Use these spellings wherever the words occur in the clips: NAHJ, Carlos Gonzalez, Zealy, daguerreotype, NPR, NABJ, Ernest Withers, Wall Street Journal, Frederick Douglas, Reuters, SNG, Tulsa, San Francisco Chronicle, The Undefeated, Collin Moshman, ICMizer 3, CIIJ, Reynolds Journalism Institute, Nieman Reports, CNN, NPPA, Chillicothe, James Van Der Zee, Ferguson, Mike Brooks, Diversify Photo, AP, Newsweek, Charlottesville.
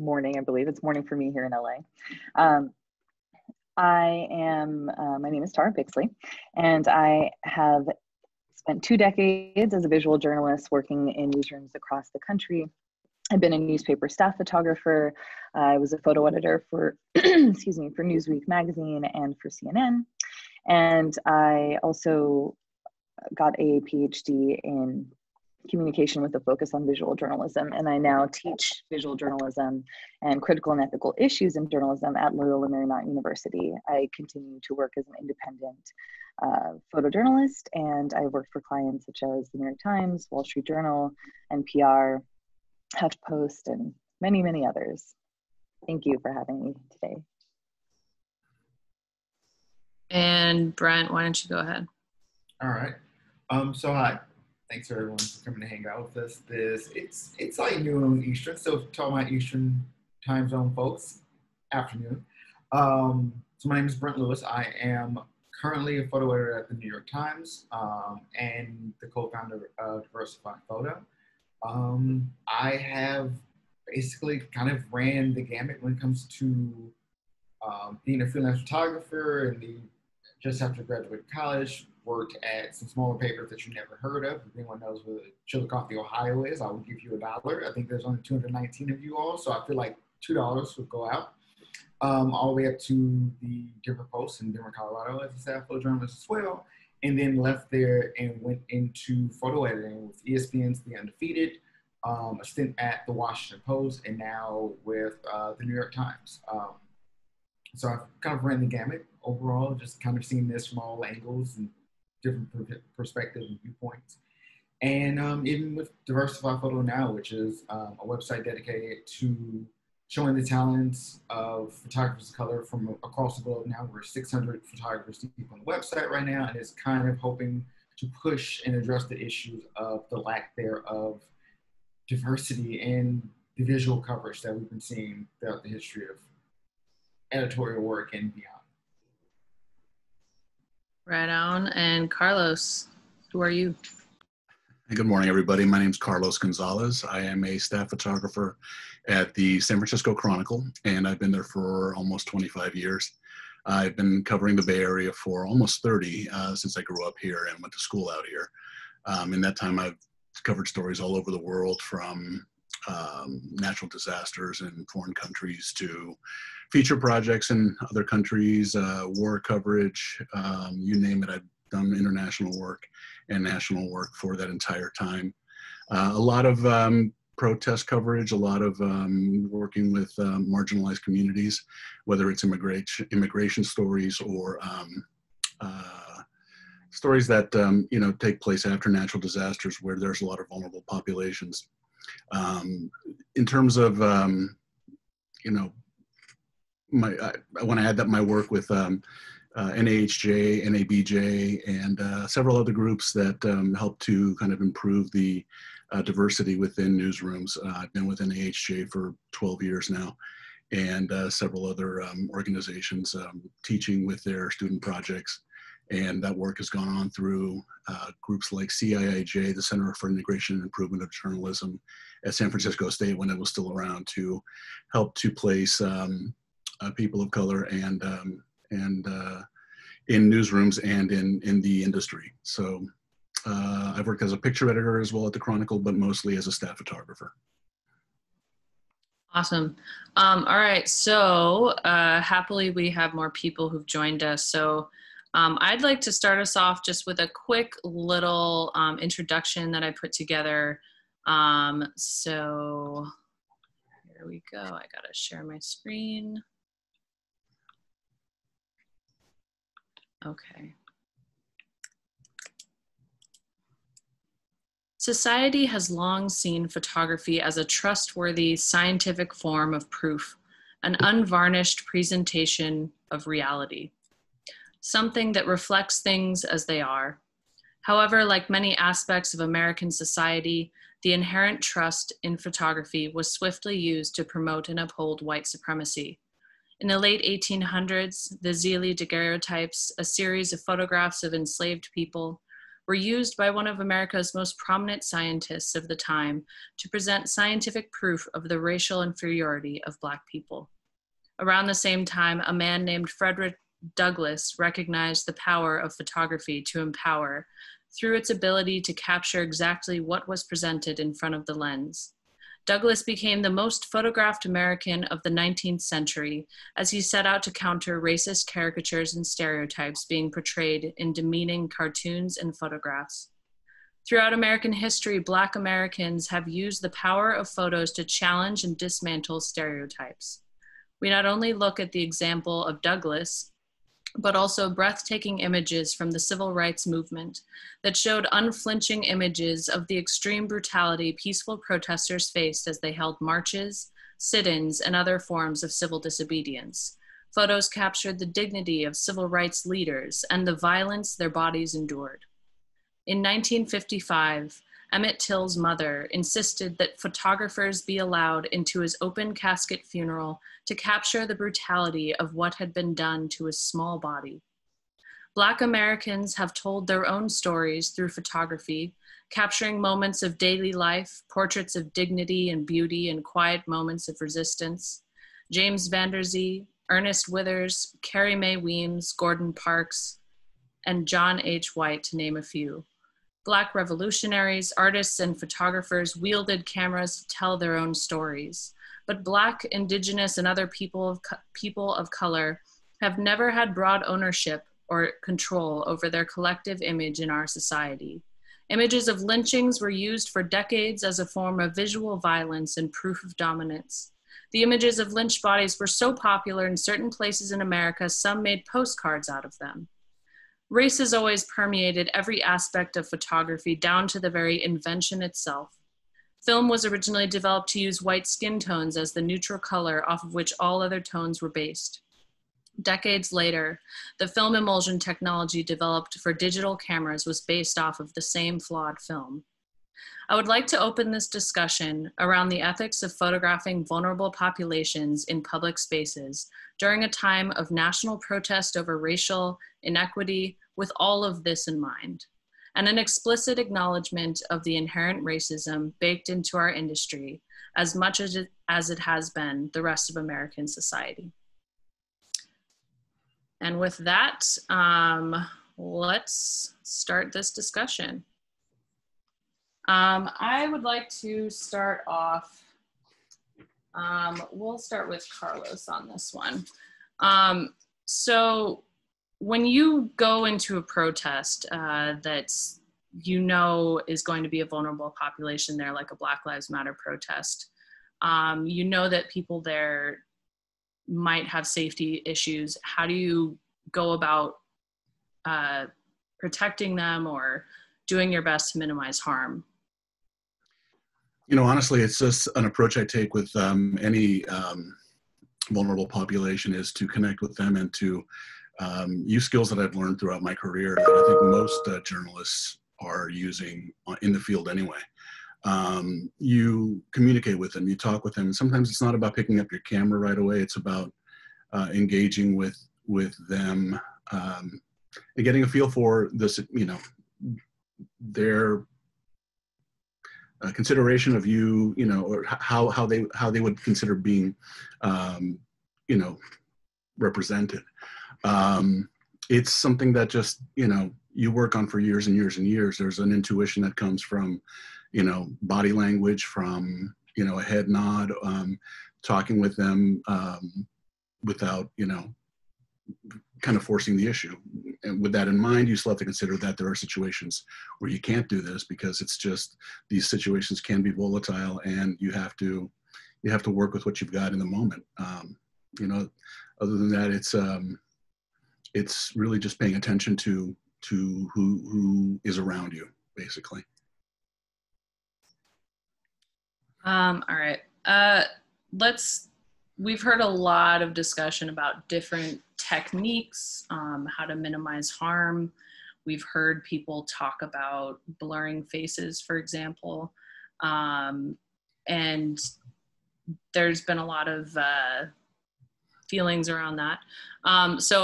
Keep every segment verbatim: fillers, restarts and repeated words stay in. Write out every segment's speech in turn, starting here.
morning, I believe. It's morning for me here in L A. Um, I am, uh, my name is Tara Pixley, and I have spent two decades as a visual journalist working in newsrooms across the country. I've been a newspaper staff photographer. Uh, I was a photo editor for, excuse me, for Newsweek magazine and for C N N. And I also got a PhD in communication with a focus on visual journalism. And I now teach visual journalism and critical and ethical issues in journalism at Loyola Marymount University. I continue to work as an independent uh, photojournalist, and I worked for clients such as the New York Times, Wall Street Journal, N P R, HuffPost, and many, many others. Thank you for having me today. And Brent, why don't you go ahead? All right. Um, so hi. Thanks for everyone for coming to hang out with us. This it's it's like noon Eastern, so to all my Eastern time zone folks, afternoon. Um, so my name is Brent Lewis. I am currently a photo editor at the New York Times um, and the co-founder of Diversify Photo. Um, I have basically kind of ran the gamut when it comes to um, being a freelance photographer and the just after graduating college. Worked at some smaller papers that you never heard of. If anyone knows where Chillicothe, Ohio is, I will give you a dollar. I think there's only two hundred nineteen of you all, so I feel like two dollars would go out. Um, all the way up to the Denver Post in Denver, Colorado as a staff photojournalist as well, and then left there and went into photo editing with E S P N's The Undefeated, um, a stint at the Washington Post, and now with uh, the New York Times. Um, so I've kind of ran the gamut overall, just kind of seen this from all angles and different perspectives and viewpoints. And um, even with Diversify Photo now, which is um, a website dedicated to showing the talents of photographers of color from across the globe now. We're six hundred photographers deep on the website right now, and it's kind of hoping to push and address the issues of the lack thereof diversity in the visual coverage that we've been seeing throughout the history of editorial work and beyond. Right on. And Carlos, who are you? Good morning, everybody. My name is Carlos Gonzalez. I am a staff photographer at the San Francisco Chronicle, and I've been there for almost twenty-five years. I've been covering the Bay Area for almost thirty uh, since I grew up here and went to school out here. Um, in that time, I've covered stories all over the world, from um, natural disasters in foreign countries to feature projects in other countries, uh, war coverage, um, you name it. I've done international work and national work for that entire time. Uh, a lot of um, protest coverage, a lot of um, working with um, marginalized communities, whether it's immigration, immigration stories or um, uh, stories that um, you know, take place after natural disasters where there's a lot of vulnerable populations. Um, in terms of, um, you know, My, I, I want to add that my work with um, uh, N A H J, N A B J, and uh, several other groups that um, help to kind of improve the uh, diversity within newsrooms. Uh, I've been with N A H J for twelve years now, and uh, several other um, organizations um, teaching with their student projects. And that work has gone on through uh, groups like C I I J, the Center for Integration and Improvement of Journalism at San Francisco State when it was still around, to help to place um, Uh, people of color and um, and uh, in newsrooms and in in the industry. So uh, I've worked as a picture editor as well at the Chronicle, but mostly as a staff photographer. Awesome. Um, all right. So uh, happily, we have more people who've joined us. So um, I'd like to start us off just with a quick little um, introduction that I put together. Um, so here we go. I gotta share my screen. Okay. Society has long seen photography as a trustworthy scientific form of proof, an unvarnished presentation of reality, something that reflects things as they are. However, like many aspects of American society, the inherent trust in photography was swiftly used to promote and uphold white supremacy. In the late eighteen hundreds, the Zealy daguerreotypes, a series of photographs of enslaved people, were used by one of America's most prominent scientists of the time to present scientific proof of the racial inferiority of Black people. Around the same time, a man named Frederick Douglas recognized the power of photography to empower through its ability to capture exactly what was presented in front of the lens. Douglas became the most photographed American of the nineteenth century as he set out to counter racist caricatures and stereotypes being portrayed in demeaning cartoons and photographs. Throughout American history, Black Americans have used the power of photos to challenge and dismantle stereotypes. We not only look at the example of Douglas, but also breathtaking images from the civil rights movement that showed unflinching images of the extreme brutality peaceful protesters faced as they held marches, sit-ins, and other forms of civil disobedience. Photos captured the dignity of civil rights leaders and the violence their bodies endured. In nineteen fifty-five, Emmett Till's mother insisted that photographers be allowed into his open casket funeral to capture the brutality of what had been done to his small body. Black Americans have told their own stories through photography, capturing moments of daily life, portraits of dignity and beauty, and quiet moments of resistance. James Van Der Zee, Ernest Withers, Carrie Mae Weems, Gordon Parks, and John H. White, to name a few. Black revolutionaries, artists, and photographers wielded cameras to tell their own stories. But Black, Indigenous, and other people of, co- people of color have never had broad ownership or control over their collective image in our society. Images of lynchings were used for decades as a form of visual violence and proof of dominance. The images of lynched bodies were so popular in certain places in America, some made postcards out of them. Race has always permeated every aspect of photography, down to the very invention itself. Film was originally developed to use white skin tones as the neutral color off of which all other tones were based. Decades later, the film emulsion technology developed for digital cameras was based off of the same flawed film. I would like to open this discussion around the ethics of photographing vulnerable populations in public spaces during a time of national protest over racial inequity with all of this in mind, and an explicit acknowledgement of the inherent racism baked into our industry as much as it, as it has been the rest of American society. And with that, um, let's start this discussion. Um, I would like to start off, um, we'll start with Carlos on this one. Um, so when you go into a protest uh, that's, you know, is going to be a vulnerable population there, like a Black Lives Matter protest, um, you know that people there might have safety issues. How do you go about uh, protecting them or doing your best to minimize harm? You know, honestly, it's just an approach I take with um, any um, vulnerable population is to connect with them and to um, use skills that I've learned throughout my career that I think most uh, journalists are using in the field anyway. Um, you communicate with them, you talk with them, and sometimes it's not about picking up your camera right away, it's about uh, engaging with, with them um, and getting a feel for this, you know, their Uh, consideration of you, you know, or how how they how they would consider being, um, you know, represented. Um, it's something that just, you know, you work on for years and years and years. There's an intuition that comes from, you know, body language, from, you know, a head nod, um, talking with them um, without, you know, kind of forcing the issue. And with that in mind, you still have to consider that there are situations where you can't do this because it's just, these situations can be volatile and you have to, you have to work with what you've got in the moment. Um, you know, other than that, it's, um, it's really just paying attention to, to who, who is around you, basically. Um, all right. Uh, let's, we've heard a lot of discussion about different techniques, um, how to minimize harm. We've heard people talk about blurring faces, for example. Um, and there's been a lot of uh, feelings around that. Um, so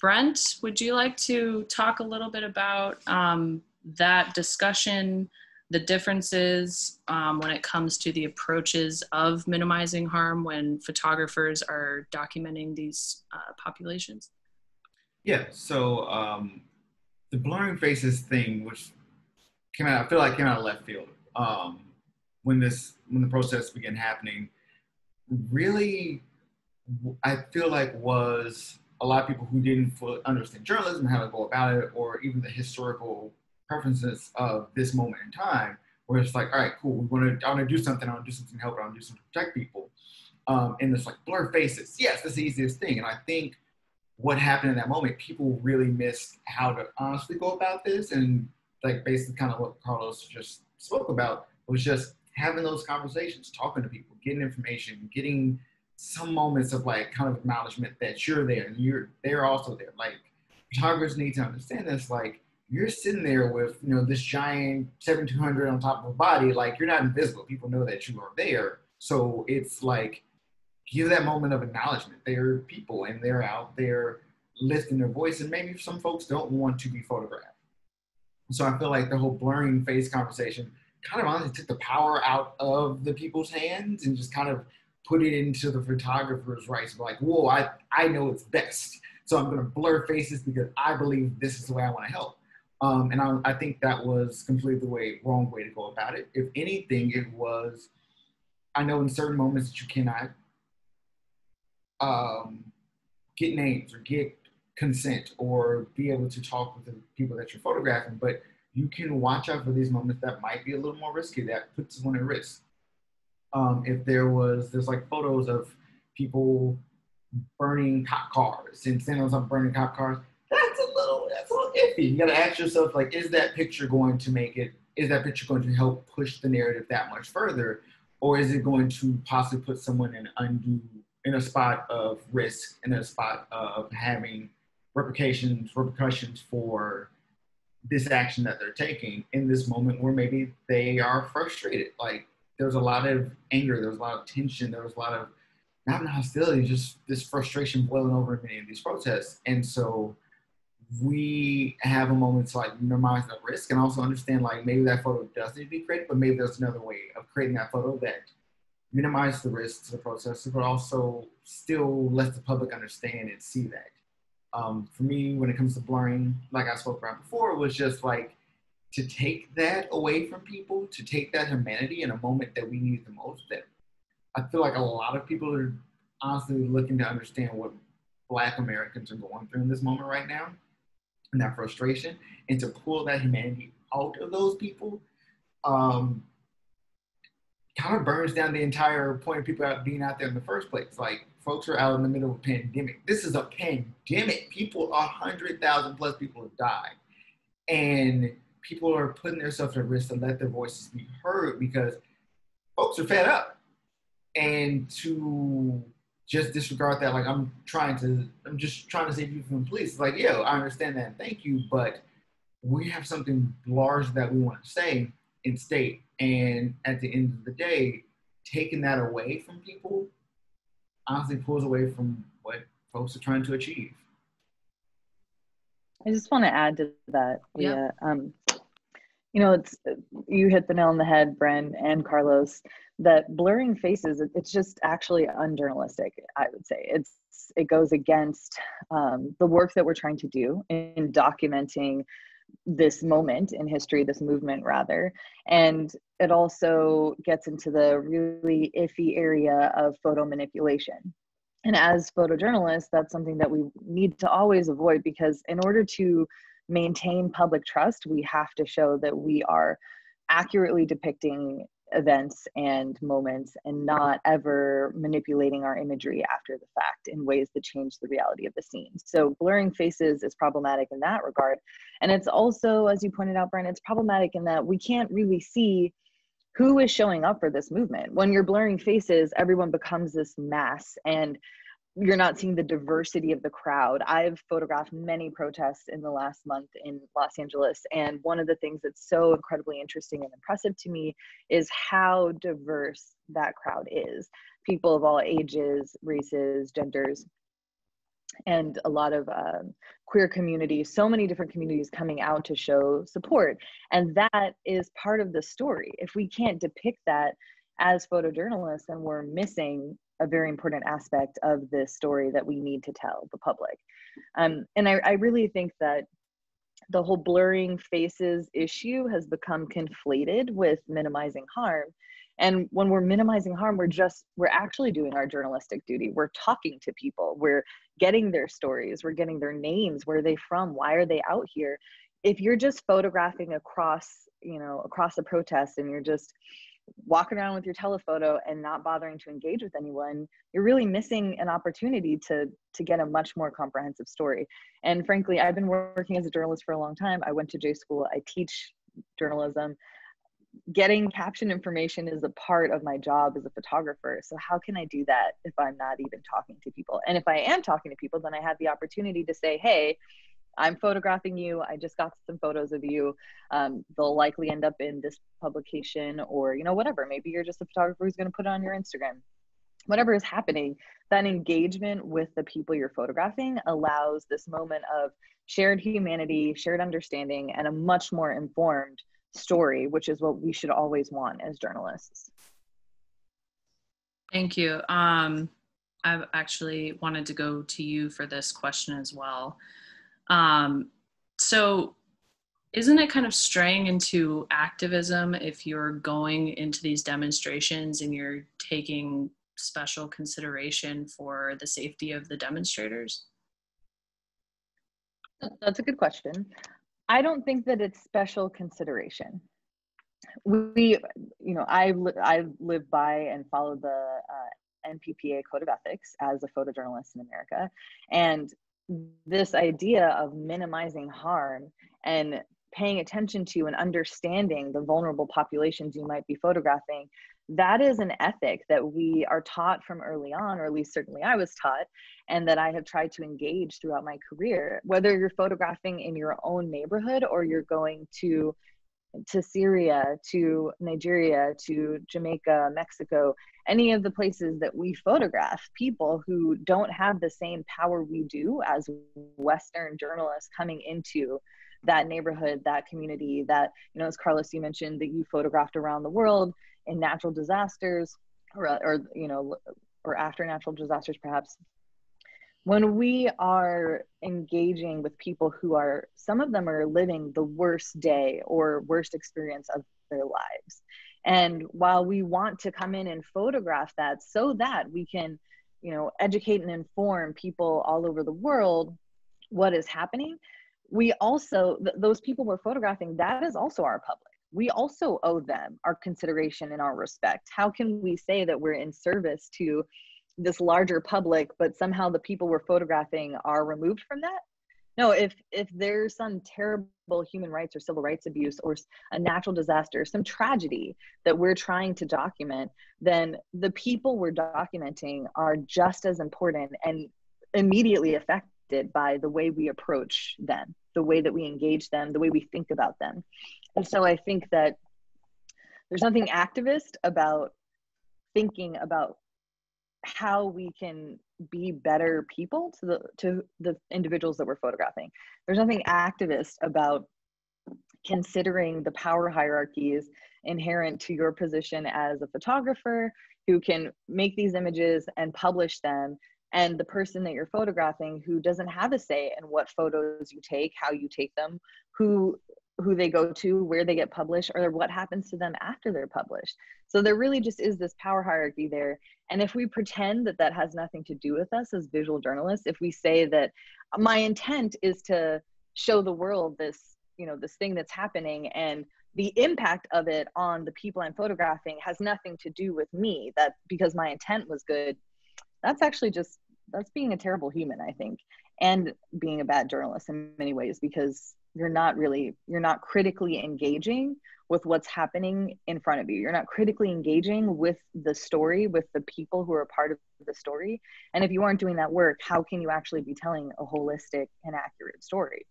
Brent, would you like to talk a little bit about um, that discussion, the differences um, when it comes to the approaches of minimizing harm when photographers are documenting these uh, populations? Yeah, so um, the blurring faces thing, which came out, I feel like came out of left field. Um, when this, when the protests began happening, really, I feel like was a lot of people who didn't fully understand journalism, how to go about it, or even the historical preferences of this moment in time, where it's like, all right, cool, we want to, I want to do something, I want to do something to help, I want to do something to protect people. Um, and it's like, blur faces. Yes, that's the easiest thing. And I think what happened in that moment, people really missed how to honestly go about this. And like basically kind of what Carlos just spoke about was just having those conversations, talking to people, getting information, getting some moments of like kind of acknowledgement that you're there and you're, they're also there. Like photographers need to understand this. Like you're sitting there with, you know, this giant seventy-two hundred on top of a body, like you're not invisible. People know that you are there. So it's like, give that moment of acknowledgement. They're people and they're out there lifting their voice, and maybe some folks don't want to be photographed. So I feel like the whole blurring face conversation kind of honestly took the power out of the people's hands and just kind of put it into the photographer's rights. Like, whoa, I, I know it's best. So I'm gonna blur faces because I believe this is the way I wanna help. Um, and I, I think that was completely the way, wrong way to go about it. If anything, it was, I know in certain moments that you cannot Um, get names or get consent or be able to talk with the people that you're photographing, but you can watch out for these moments that might be a little more risky, that puts one at risk. Um, if there was, there's like photos of people burning cop cars and San Jose burning cop cars, that's a little, that's a little iffy. You gotta ask yourself, like, is that picture going to make it, is that picture going to help push the narrative that much further? Or is it going to possibly put someone in undue in a spot of risk, in a spot of having repercussions, repercussions for this action that they're taking in this moment where maybe they are frustrated. Like there's a lot of anger, there's a lot of tension, there was a lot of not hostility, just this frustration boiling over in many of these protests. And so we have a moment to like minimize the risk and also understand like maybe that photo does need to be created, but maybe there's another way of creating that photo that minimize the risk to the protesters, but also still let the public understand and see that. Um, for me, when it comes to blurring, like I spoke about before, it was just like to take that away from people, to take that humanity in a moment that we need the most. That I feel like a lot of people are honestly looking to understand what Black Americans are going through in this moment right now, and that frustration, and to pull that humanity out of those people. Um, kind of burns down the entire point of people out being out there in the first place. Like folks are out in the middle of a pandemic. This is a pandemic. People, one hundred thousand plus people have died. And people are putting themselves at risk to let their voices be heard because folks are fed up. And to just disregard that, like I'm trying to, I'm just trying to save you from the police. Like, yeah, I understand that and thank you, but we have something large that we want to say and state. And at the end of the day, taking that away from people honestly pulls away from what folks are trying to achieve. I just want to add to that. Yeah. yeah. Um, you know, it's you hit the nail on the head, Brent and Carlos, that blurring faces, it's just actually unjournalistic, I would say. It's It goes against um, the work that we're trying to do in documenting this moment in history, this movement rather. And it also gets into the really iffy area of photo manipulation. And as photojournalists, that's something that we need to always avoid, because in order to maintain public trust, we have to show that we are accurately depicting events and moments and not ever manipulating our imagery after the fact in ways that change the reality of the scene. So blurring faces is problematic in that regard. And it's also, as you pointed out, Brent, it's problematic in that we can't really see who is showing up for this movement. When you're blurring faces, everyone becomes this mass and you're not seeing the diversity of the crowd. I've photographed many protests in the last month in Los Angeles, and one of the things that's so incredibly interesting and impressive to me is how diverse that crowd is. People of all ages, races, genders. and a lot of uh, queer communities, so many different communities coming out to show support. And that is part of the story. If we can't depict that as photojournalists, then we're missing a very important aspect of this story that we need to tell the public. Um, and I, I really think that the whole blurring faces issue has become conflated with minimizing harm. And when we're minimizing harm, we're just, we're actually doing our journalistic duty. We're talking to people, we're getting their stories, we're getting their names, where are they from, why are they out here? If you're just photographing across, you know, across a protest and you're just walking around with your telephoto and not bothering to engage with anyone, you're really missing an opportunity to, to get a much more comprehensive story. And frankly, I've been working as a journalist for a long time. I went to J school, I teach journalism. Getting caption information is a part of my job as a photographer. So how can I do that if I'm not even talking to people? And if I am talking to people, then I have the opportunity to say, hey, I'm photographing you. I just got some photos of you. Um, they'll likely end up in this publication or, you know, whatever. Maybe you're just a photographer who's going to put it on your Instagram. Whatever is happening, that engagement with the people you're photographing allows this moment of shared humanity, shared understanding, and a much more informed story, which is what we should always want as journalists. Thank you. Um, I've actually wanted to go to you for this question as well. Um, so isn't it kind of straying into activism if you're going into these demonstrations and you're taking special consideration for the safety of the demonstrators? That's a good question. I don't think that it's special consideration. We, you know, I, li I live by and follow the uh, N P P A code of ethics as a photojournalist in America. And this idea of minimizing harm and paying attention to and understanding the vulnerable populations you might be photographing, that is an ethic that we are taught from early on, or at least certainly I was taught, and that I have tried to engage throughout my career. Whether you're photographing in your own neighborhood or you're going to to Syria, to Nigeria, to Jamaica, Mexico, any of the places that we photograph people who don't have the same power we do as Western journalists coming into that neighborhood, that community, that, you know, as Carlos, you mentioned that you photographed around the world in natural disasters or, or you know, or after natural disasters, perhaps. When we are engaging with people who are, some of them are living the worst day or worst experience of their lives. And while we want to come in and photograph that so that we can, you know, educate and inform people all over the world what is happening, we also, th those people we're photographing, that is also our public. We also owe them our consideration and our respect. How can we say that we're in service to this larger public, but somehow the people we're photographing are removed from that? No, if, if there's some terrible human rights or civil rights abuse or a natural disaster, some tragedy that we're trying to document, then the people we're documenting are just as important and immediately affected by the way we approach them, the way that we engage them, the way we think about them. And so I think that there's nothing activist about thinking about how we can be better people to the to the individuals that we're photographing. There's nothing activist about considering the power hierarchies inherent to your position as a photographer who can make these images and publish them, and the person that you're photographing who doesn't have a say in what photos you take, how you take them, who who they go to, where they get published, or what happens to them after they're published. So there really just is this power hierarchy there. And if we pretend that that has nothing to do with us as visual journalists, if we say that my intent is to show the world this, you know, this thing that's happening and the impact of it on the people I'm photographing has nothing to do with me, that because my intent was good, that's actually just, that's being a terrible human, I think, and being a bad journalist in many ways, because you're not really, you're not critically engaging with what's happening in front of you. You're not critically engaging with the story, with the people who are part of the story. And if you aren't doing that work, how can you actually be telling a holistic and accurate story?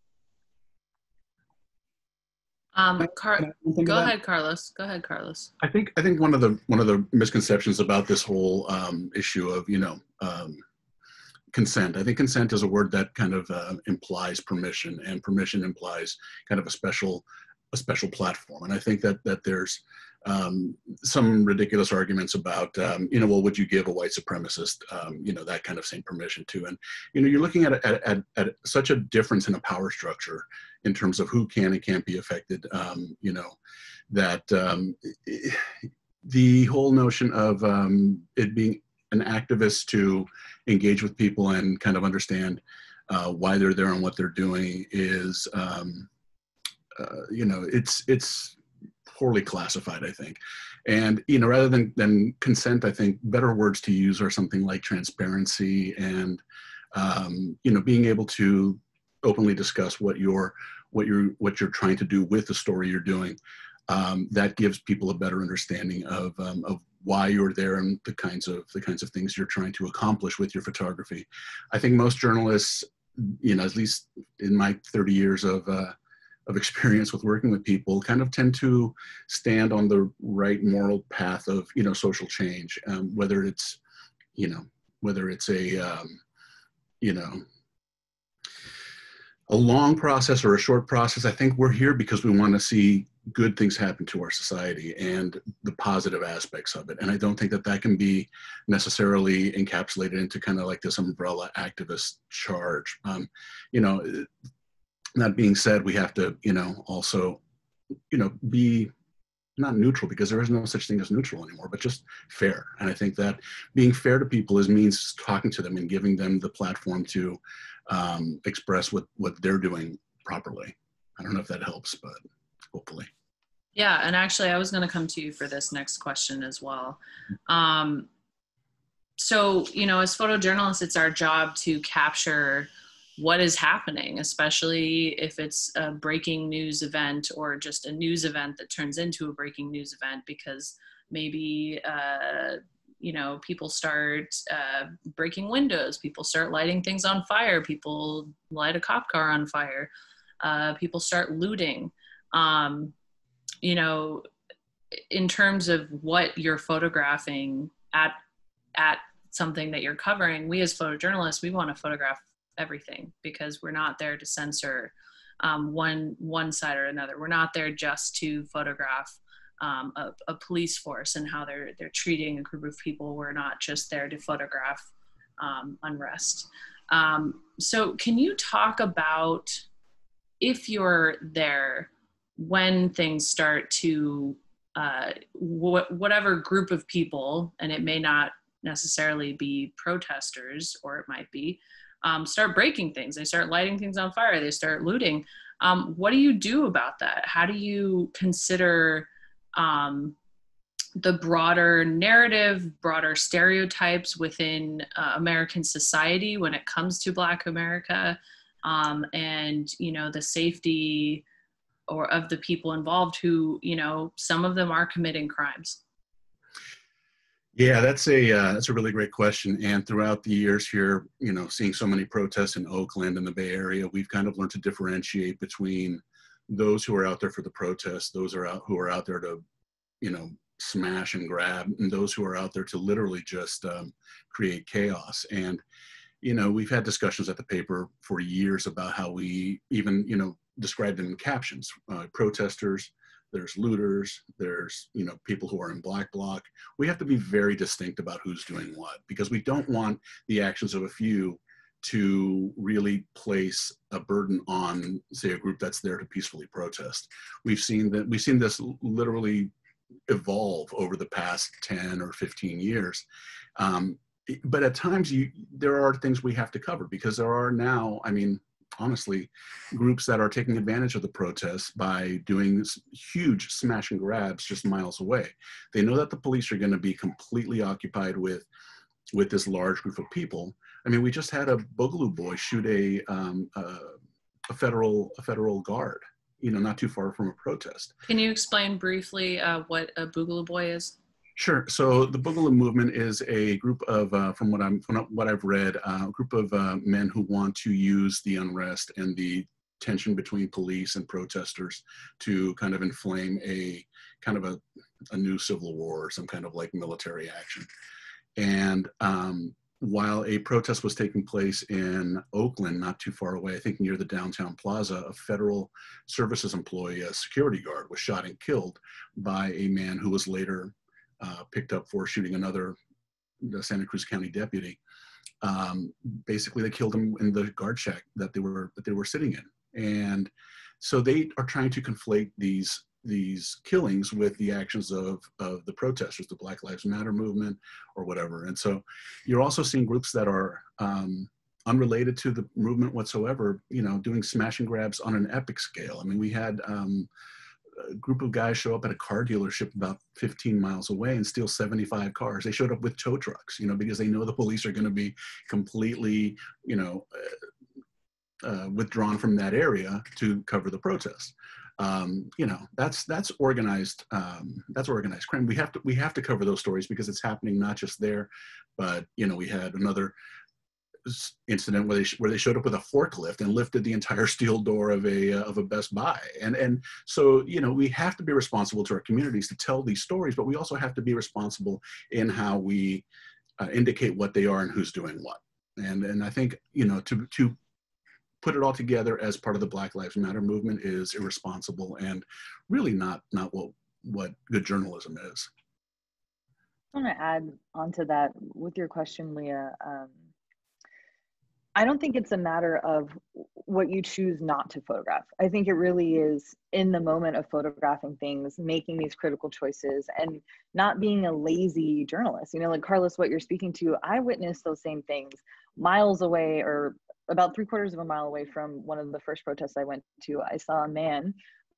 Um, Car go ahead, Carlos. Go ahead, Carlos. I think, I think one of the, one of the misconceptions about this whole um, issue of, you know, um, consent. I think consent is a word that kind of uh, implies permission, and permission implies kind of a special, a special platform. And I think that that there's um, some ridiculous arguments about, um, you know, well, would you give a white supremacist, um, you know, that kind of same permission to? And, you know, you're looking at, at, at, at such a difference in a power structure in terms of who can and can't be affected, um, you know, that um, the whole notion of um, it being an activist to engage with people and kind of understand uh, why they're there and what they're doing is, um, uh, you know, it's, it's poorly classified, I think. And, you know, rather than, than consent, I think better words to use are something like transparency and, um, you know, being able to openly discuss what you're, what you're, what you're trying to do with the story you're doing. Um, that gives people a better understanding of, um, of why you're there and the kinds of the kinds of things you're trying to accomplish with your photography. I think most journalists, you know, at least in my thirty years of uh, of experience with working with people, kind of tend to stand on the right moral path of, you know, social change, um, whether it's, you know, whether it's a, um, you know, a long process or a short process. I think we're here because we want to see good things happen to our society and the positive aspects of it. And I don't think that that can be necessarily encapsulated into kind of like this umbrella activist charge. Um, you know, that being said, we have to, you know, also, you know, be not neutral, because there is no such thing as neutral anymore, but just fair. And I think that being fair to people is means talking to them and giving them the platform to um, express what, what they're doing properly. I don't know if that helps, but hopefully. Yeah, and actually I was going to come to you for this next question as well. Um, so, you know, as photojournalists, it's our job to capture what is happening, especially if it's a breaking news event or just a news event that turns into a breaking news event because maybe, uh, you know, people start uh, breaking windows, people start lighting things on fire, people light a cop car on fire, uh, people start looting. Um, you know, in terms of what you're photographing at, at something that you're covering, we as photojournalists, we want to photograph everything because we're not there to censor um, one, one side or another. We're not there just to photograph um, a, a police force and how they're, they're treating a group of people. We're not just there to photograph um, unrest. Um, so can you talk about, if you're there, when things start to, uh, wh whatever group of people, and it may not necessarily be protesters, or it might be, um, start breaking things. They start lighting things on fire. They start looting. Um, what do you do about that? How do you consider um, the broader narrative, broader stereotypes within uh, American society when it comes to Black America, um, and, you know, the safety or of the people involved who, you know, some of them are committing crimes? Yeah, that's a, uh, that's a really great question. And throughout the years here, you know, seeing so many protests in Oakland and the Bay Area, we've kind of learned to differentiate between those who are out there for the protests, those are out, who are out there to, you know, smash and grab, and those who are out there to literally just um, create chaos. And, you know, we've had discussions at the paper for years about how we even, you know, describe them in captions. Uh, protesters, there's looters, there's, you know, people who are in Black Bloc. We have to be very distinct about who's doing what, because we don't want the actions of a few to really place a burden on, say, a group that's there to peacefully protest. We've seen that, we've seen this literally evolve over the past ten or fifteen years. Um, but at times you, there are things we have to cover, because there are now, I mean, honestly, groups that are taking advantage of the protests by doing huge smash and grabs just miles away. They know that the police are going to be completely occupied with, with this large group of people. I mean, we just had a Boogaloo boy shoot a, um, a, a federal, a federal guard, you know, not too far from a protest. Can you explain briefly uh, what a Boogaloo boy is? Sure. So the Boogaloo movement is a group of, uh, from what I'm, from what I've read, uh, a group of uh, men who want to use the unrest and the tension between police and protesters to kind of inflame a kind of a, a new civil war, or some kind of like military action. And um, while a protest was taking place in Oakland, not too far away, I think near the downtown plaza, a federal services employee, a security guard, was shot and killed by a man who was later uh, picked up for shooting another the Santa Cruz County deputy. Um, basically, they killed him in the guard shack that they were that they were sitting in, and so they are trying to conflate these these killings with the actions of of the protesters, the Black Lives Matter movement, or whatever. And so, you're also seeing groups that are um, unrelated to the movement whatsoever, you know, doing smash and grabs on an epic scale. I mean, we had um, a group of guys show up at a car dealership about fifteen miles away and steal seventy-five cars. They showed up with tow trucks, you know, because they know the police are going to be completely, you know, uh, uh, withdrawn from that area to cover the protest. Um, you know, that's that's organized. Um, that's organized crime. We have to we have to cover those stories because it's happening not just there, but you know, we had another incident where they sh where they showed up with a forklift and lifted the entire steel door of a uh, of a Best Buy. And and so, you know, we have to be responsible to our communities to tell these stories, but we also have to be responsible in how we uh, indicate what they are and who's doing what. And and I think, you know, to to put it all together as part of the Black Lives Matter movement is irresponsible and really not not what what good journalism is. I want to add onto that with your question, Leah. Um, I don't think it's a matter of what you choose not to photograph. I think it really is in the moment of photographing things, making these critical choices and not being a lazy journalist. You know, like Carlos, what you're speaking to, I witnessed those same things miles away, or about three quarters of a mile away from one of the first protests I went to. I saw a man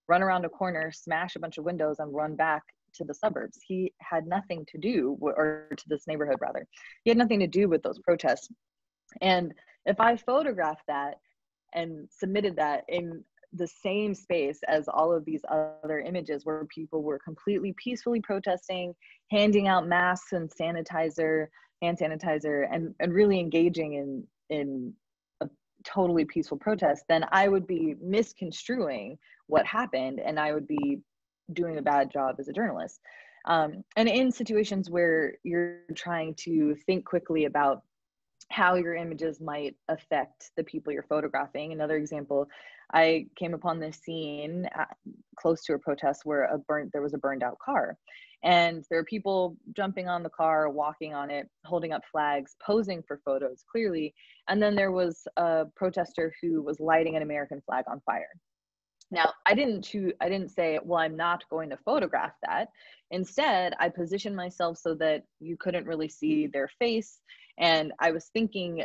run around a corner, smash a bunch of windows, and run back to the suburbs. He had nothing to do, or to this neighborhood rather. He had nothing to do with those protests. And if I photographed that and submitted that in the same space as all of these other images where people were completely peacefully protesting, handing out masks and sanitizer, hand sanitizer, and, and really engaging in, in totally peaceful protest, then I would be misconstruing what happened and I would be doing a bad job as a journalist. Um, and in situations where you're trying to think quickly about how your images might affect the people you're photographing. Another example, I came upon this scene at, close to a protest where a burnt, there was a burned out car. And there were people jumping on the car, walking on it, holding up flags, posing for photos, clearly. And then there was a protester who was lighting an American flag on fire. Now, I didn't choose, I didn't say, well, I'm not going to photograph that. Instead, I positioned myself so that you couldn't really see their face. And I was thinking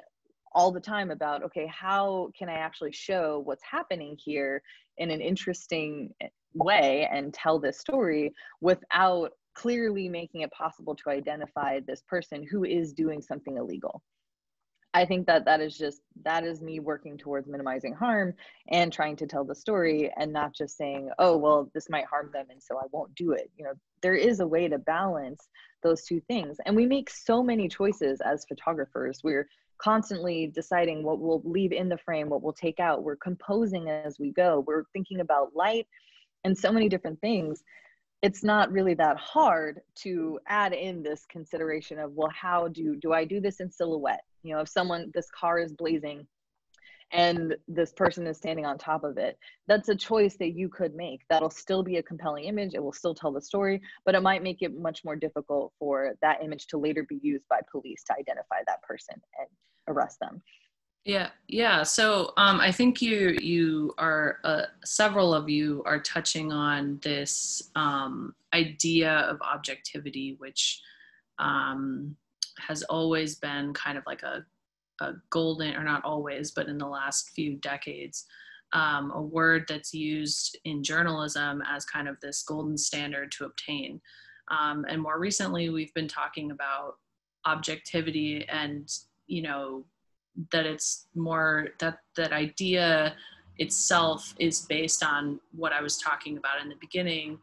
all the time about, okay, how can I actually show what's happening here in an interesting way and tell this story without clearly making it possible to identify this person who is doing something illegal. I think that that is just, that is me working towards minimizing harm and trying to tell the story and not just saying, oh, well, this might harm them and so I won't do it. You know, there is a way to balance those two things. And we make so many choices as photographers. We're constantly deciding what we'll leave in the frame, what we'll take out. We're composing as we go. We're thinking about light and so many different things. It's not really that hard to add in this consideration of, well, how do, do I do this in silhouette? You know, if someone, this car is blazing and this person is standing on top of it, that's a choice that you could make. That'll still be a compelling image. It will still tell the story, but it might make it much more difficult for that image to later be used by police to identify that person and arrest them. Yeah, yeah. So um, I think you you are uh, several of you are touching on this um, idea of objectivity, which um, has always been kind of like a, a golden, or not always, but in the last few decades, um, a word that's used in journalism as kind of this golden standard to obtain. Um, and more recently, we've been talking about objectivity and, you know, that it's more that that idea itself is based on what I was talking about in the beginning.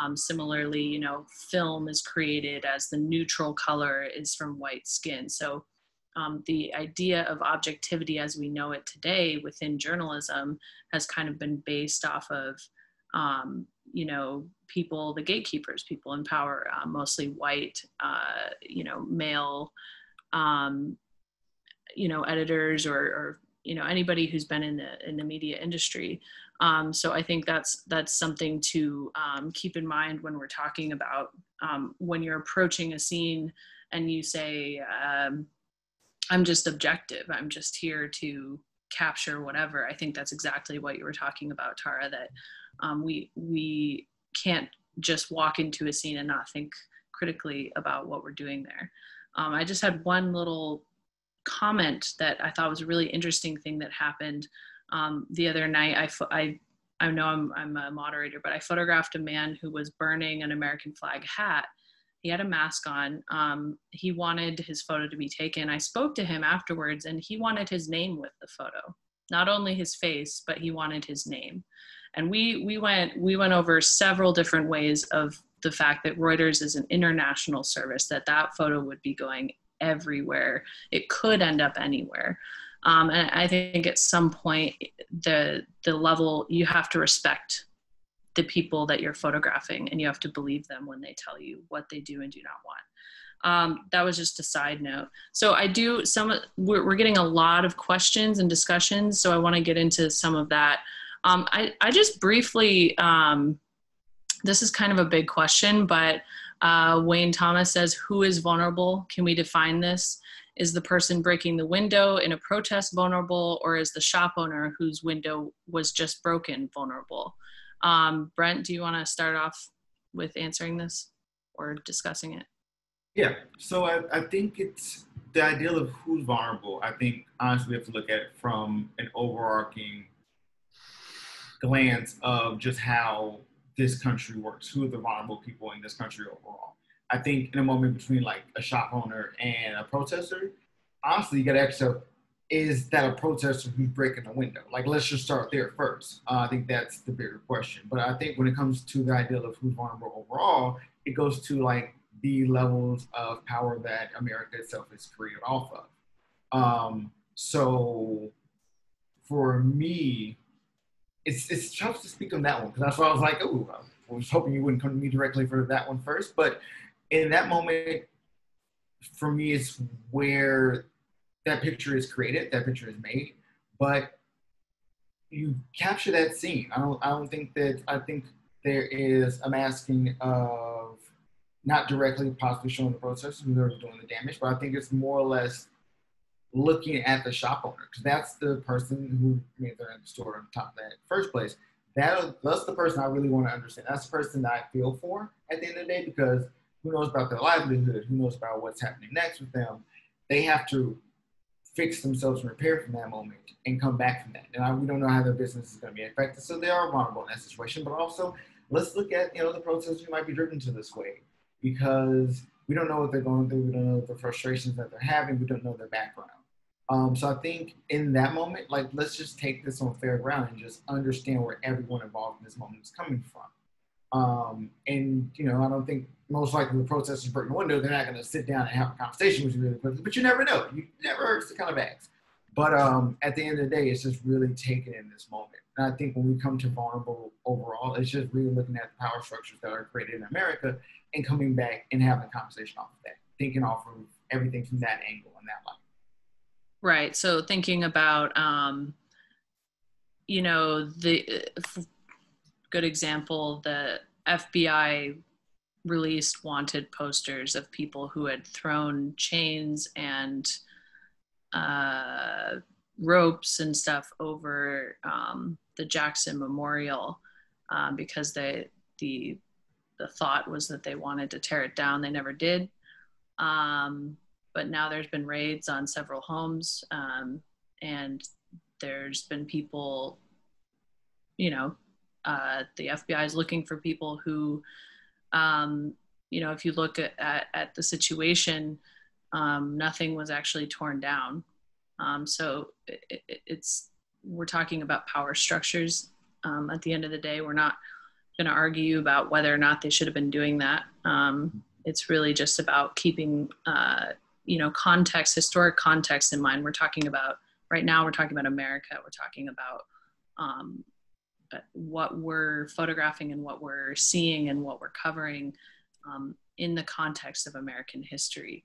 Um, similarly, you know, film is created as the neutral color is from white skin. So um, the idea of objectivity as we know it today within journalism has kind of been based off of, um, you know, people, the gatekeepers, people in power, uh, mostly white, uh, you know, male, um, you know, editors or, or you know, anybody who's been in the in the media industry. Um, so I think that's that's something to um, keep in mind when we're talking about um, when you're approaching a scene and you say, um, I'm just objective, I'm just here to capture whatever. I think that's exactly what you were talking about, Tara, that um, we, we can't just walk into a scene and not think critically about what we're doing there. Um, I just had one little comment that I thought was a really interesting thing that happened um, the other night. I, I, I know I'm, I'm a moderator, but I photographed a man who was burning an American flag hat. He had a mask on. Um, he wanted his photo to be taken. I spoke to him afterwards and he wanted his name with the photo, not only his face, but he wanted his name. And we, we, went, we went over several different ways of the fact that Reuters is an international service, that that photo would be going everywhere. It could end up anywhere. Um, and I think at some point, the, the level, you have to respect the people that you're photographing and you have to believe them when they tell you what they do and do not want. Um, that was just a side note. So I do some, we're, we're getting a lot of questions and discussions. So I want to get into some of that. Um, I, I just briefly, um, this is kind of a big question, but uh, Wayne Thomas says, who is vulnerable? Can we define this? Is the person breaking the window in a protest vulnerable, or is the shop owner whose window was just broken vulnerable? Um, Brent, do you want to start off with answering this or discussing it? Yeah, so I, I think it's the idea of who's vulnerable. I think honestly we have to look at it from an overarching glance of just how this country works, who are the vulnerable people in this country overall. I think in a moment between like a shop owner and a protester, honestly, you gotta ask yourself, is that a protester who's breaking the window? Like, let's just start there first. Uh, I think that's the bigger question. But I think when it comes to the idea of who's vulnerable overall, it goes to like the levels of power that America itself is created off of. Um, so for me, It's, it's tough to speak on that one, because that's why I was like, oh, I was hoping you wouldn't come to me directly for that one first. But in that moment, for me, it's where that picture is created, that picture is made, but you capture that scene. I don't, I don't think that, I think there is a masking of not directly possibly showing the protesters who are doing the damage, but I think it's more or less looking at the shop owner, because that's the person who made their in the store on top of that in the first place. That, that's the person I really want to understand. That's the person that I feel for at the end of the day, because who knows about their livelihood? Who knows about what's happening next with them? They have to fix themselves and repair from that moment and come back from that. And I, we don't know how their business is going to be affected, so they are vulnerable in that situation. But also, let's look at, you know, the protesters who might be driven to this way, because we don't know what they're going through. We don't know the frustrations that they're having. We don't know their background. Um, so I think in that moment, like, let's just take this on fair ground and just understand where everyone involved in this moment is coming from. Um, and, you know, I don't think most likely the protesters breaking the window, they're not going to sit down and have a conversation with you really quickly, but you never know. You never heard the kind of acts. But um, at the end of the day, it's just really taken in this moment. And I think when we come to vulnerable overall, it's just really looking at the power structures that are created in America and coming back and having a conversation off of that, thinking off of everything from that angle and that light. Right. So thinking about, um, you know, the good example, the F B I released wanted posters of people who had thrown chains and uh, ropes and stuff over um, the Jackson Memorial uh, because they, the the thought was that they wanted to tear it down. They never did. Um, but now there's been raids on several homes um, and there's been people, you know, uh, the F B I is looking for people who, um, you know, if you look at, at, at the situation, um, nothing was actually torn down. Um, so it, it, it's, we're talking about power structures. Um, at the end of the day, we're not going to argue about whether or not they should have been doing that. Um, it's really just about keeping, uh, you know, context, historic context in mind. We're talking about, right now we're talking about America. We're talking about um, what we're photographing and what we're seeing and what we're covering um, in the context of American history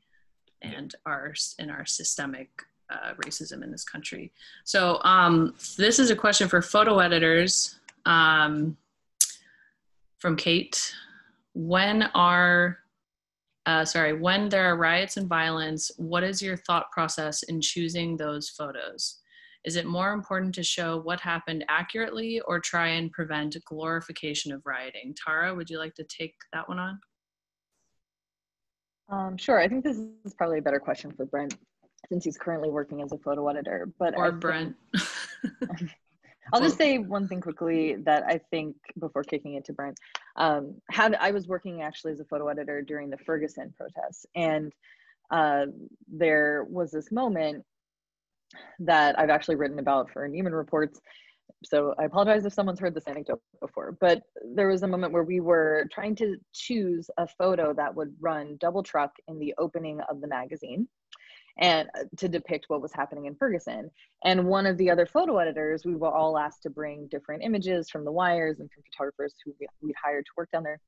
and our, and our systemic uh, racism in this country. So um, this is a question for photo editors um, from Kate. When are, uh, sorry, when there are riots and violence, what is your thought process in choosing those photos? Is it more important to show what happened accurately or try and prevent glorification of rioting? Tara, would you like to take that one on? Um, sure, I think this is probably a better question for Brent, since he's currently working as a photo editor. But or I Brent. Think, I'll just say one thing quickly that I think, before kicking it to Brent, um, had, I was working actually as a photo editor during the Ferguson protests, and uh, there was this moment that I've actually written about for Nieman Reports. So I apologize if someone's heard this anecdote before, but there was a moment where we were trying to choose a photo that would run double truck in the opening of the magazine and to depict what was happening in Ferguson. And one of the other photo editors, we were all asked to bring different images from the wires and from photographers who we'd hired to work down there.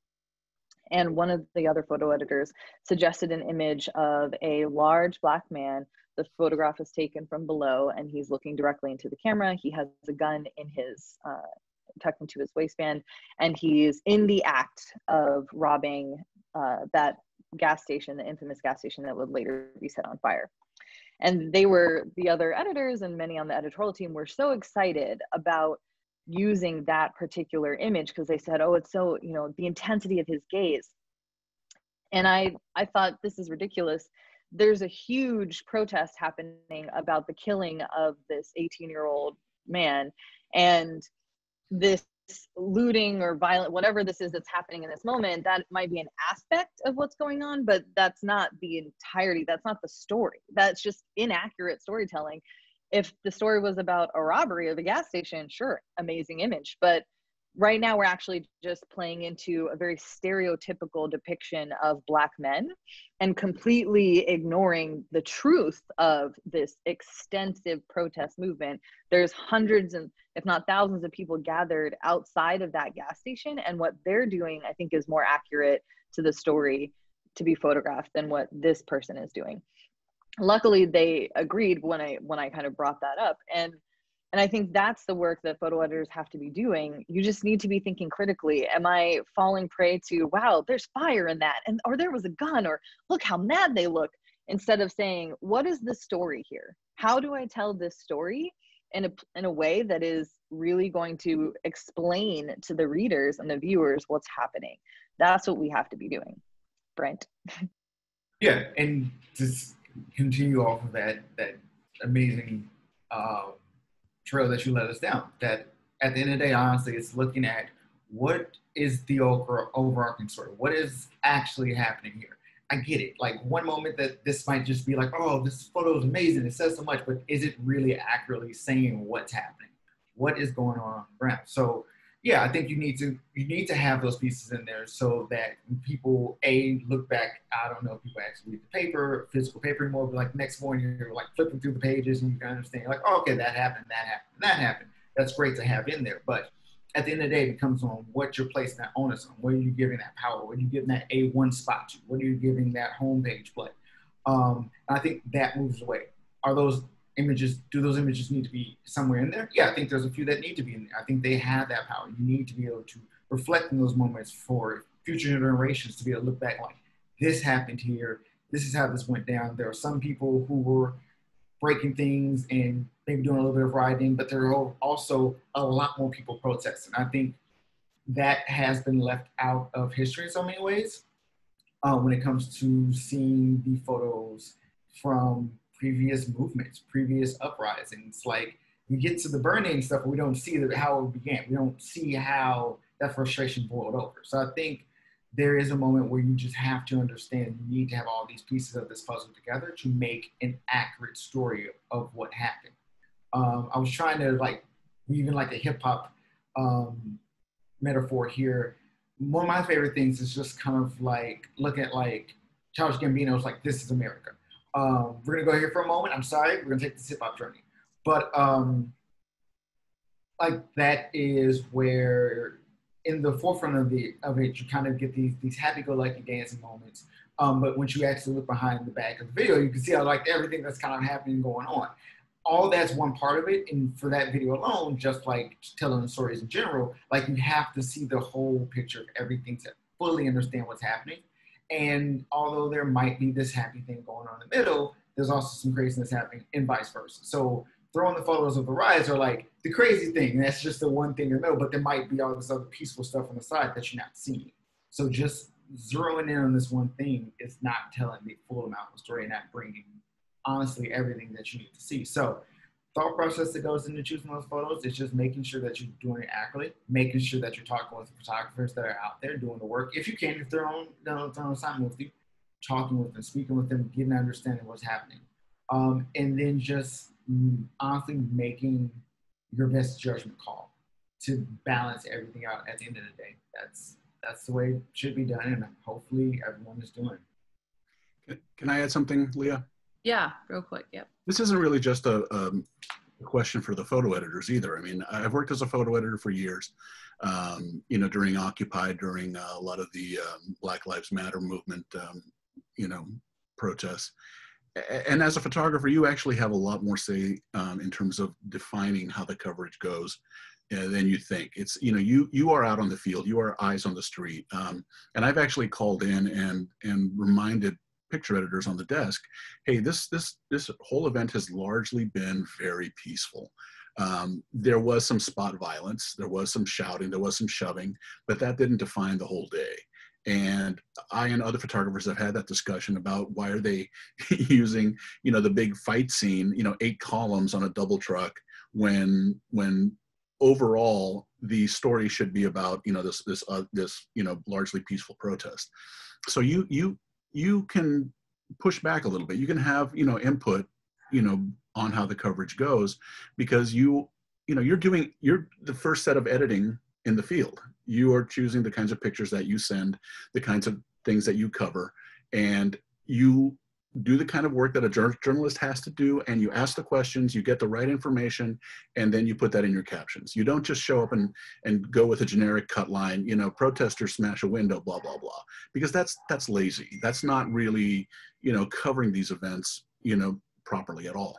And one of the other photo editors suggested an image of a large black man. The photograph is taken from below and he's looking directly into the camera. He has a gun in his, uh, tucked into his waistband, and he's in the act of robbing uh, that gas station, the infamous gas station that would later be set on fire. And they were, the other editors and many on the editorial team were so excited about using that particular image because they said, oh, it's so, you know, the intensity of his gaze. And I, I thought, this is ridiculous. There's a huge protest happening about the killing of this eighteen year old man, and this looting or violent, whatever this is that's happening in this moment, that might be an aspect of what's going on, but that's not the entirety. That's not the story. That's just inaccurate storytelling. If the story was about a robbery of a gas station, sure, amazing image. But right now we're actually just playing into a very stereotypical depiction of Black men and completely ignoring the truth of this extensive protest movement. There's hundreds and if not thousands of people gathered outside of that gas station, and what they're doing, I think, is more accurate to the story to be photographed than what this person is doing. Luckily, they agreed when I when I kind of brought that up. And And I think that's the work that photo editors have to be doing. You just need to be thinking critically. Am I falling prey to, wow, there's fire in that, and or there was a gun, or look how mad they look, instead of saying, what is the story here? How do I tell this story in a, in a way that is really going to explain to the readers and the viewers what's happening? That's what we have to be doing. Brent. Yeah, and just continue off of that, that amazing, uh, trail that you let us down, that at the end of the day, honestly, it's looking at what is the over, overarching story, what is actually happening here. I get it, like one moment that this might just be like, oh, this photo is amazing, it says so much, but is it really accurately saying what's happening, what is going on on the ground? So yeah, I think you need to you need to have those pieces in there so that people, A, look back. I don't know if people actually read the paper, physical paper anymore, but like next morning you're like flipping through the pages and you can understand like, oh, okay, that happened, that happened, that happened. That's great to have in there. But at the end of the day, it becomes on what you're placing that onus on. What are you giving that power? What are you giving that A one spot to? What are you giving that homepage play? Um, and I think that moves away. Are those images, do those images need to be somewhere in there? Yeah, I think there's a few that need to be in there. I think they have that power. You need to be able to reflect on those moments for future generations to be able to look back like, this happened here, this is how this went down. There are some people who were breaking things and maybe doing a little bit of rioting, but there are also a lot more people protesting. I think that has been left out of history in so many ways uh, when it comes to seeing the photos from previous movements, previous uprisings. Like we get to the burning stuff, but we don't see the, how it began. We don't see how that frustration boiled over. So I think there is a moment where you just have to understand you need to have all these pieces of this puzzle together to make an accurate story of what happened. Um, I was trying to like, even like a hip hop um, metaphor here. One of my favorite things is just kind of like, look at like Childish Gambino's like, this is America. Um, we're gonna go here for a moment. I'm sorry, we're gonna take this hip hop journey. But um, like that is where in the forefront of the of it, you kind of get these these happy go lucky dancing moments Um, but once you actually look behind the back of the video, you can see how like everything that's kind of happening going on. All that's one part of it. And for that video alone, just like telling stories in general, like you have to see the whole picture of everything to fully understand what's happening. And although there might be this happy thing going on in the middle, there's also some craziness happening and vice versa. So throwing the photos of the riots are like the crazy thing. That's just the one thing in the middle, but there might be all this other peaceful stuff on the side that you're not seeing. So just zeroing in on this one thing is not telling the full amount of the story and not bringing honestly everything that you need to see. So thought process that goes into choosing those photos is just making sure that you're doing it accurately, making sure that you're talking with the photographers that are out there doing the work. If you can, if they're on, they're on assignment with you, talking with them, speaking with them, getting an understanding of what's happening. Um, and then just honestly making your best judgment call to balance everything out at the end of the day. That's, that's the way it should be done. And hopefully everyone is doing it. Can I add something, Leah? Yeah, real quick, yep. This isn't really just a, a question for the photo editors either. I mean, I've worked as a photo editor for years, um, you know, during Occupy, during a lot of the um, Black Lives Matter movement, um, you know, protests. And as a photographer, you actually have a lot more say um, in terms of defining how the coverage goes than you think. It's, you know, you, you are out on the field, you are eyes on the street. Um, and I've actually called in and, and reminded picture editors on the desk, hey, this this this whole event has largely been very peaceful. Um, there was some spot violence, there was some shouting, there was some shoving, but that didn't define the whole day. And I and other photographers have had that discussion about why are they using, you know, the big fight scene, you know, eight columns on a double truck when when overall the story should be about, you know, this this uh, this you know largely peaceful protest. So you you. you can push back a little bit. You can have, you know, input, you know, on how the coverage goes, because you, you know, you're doing, you're the first set of editing in the field. You are choosing the kinds of pictures that you send, the kinds of things that you cover, and you do the kind of work that a jour- journalist has to do, and you ask the questions, you get the right information, and then you put that in your captions. You don't just show up and, and go with a generic cut line, you know, protesters smash a window, blah, blah, blah, because that's, that's lazy. That's not really, you know, covering these events, you know, properly at all.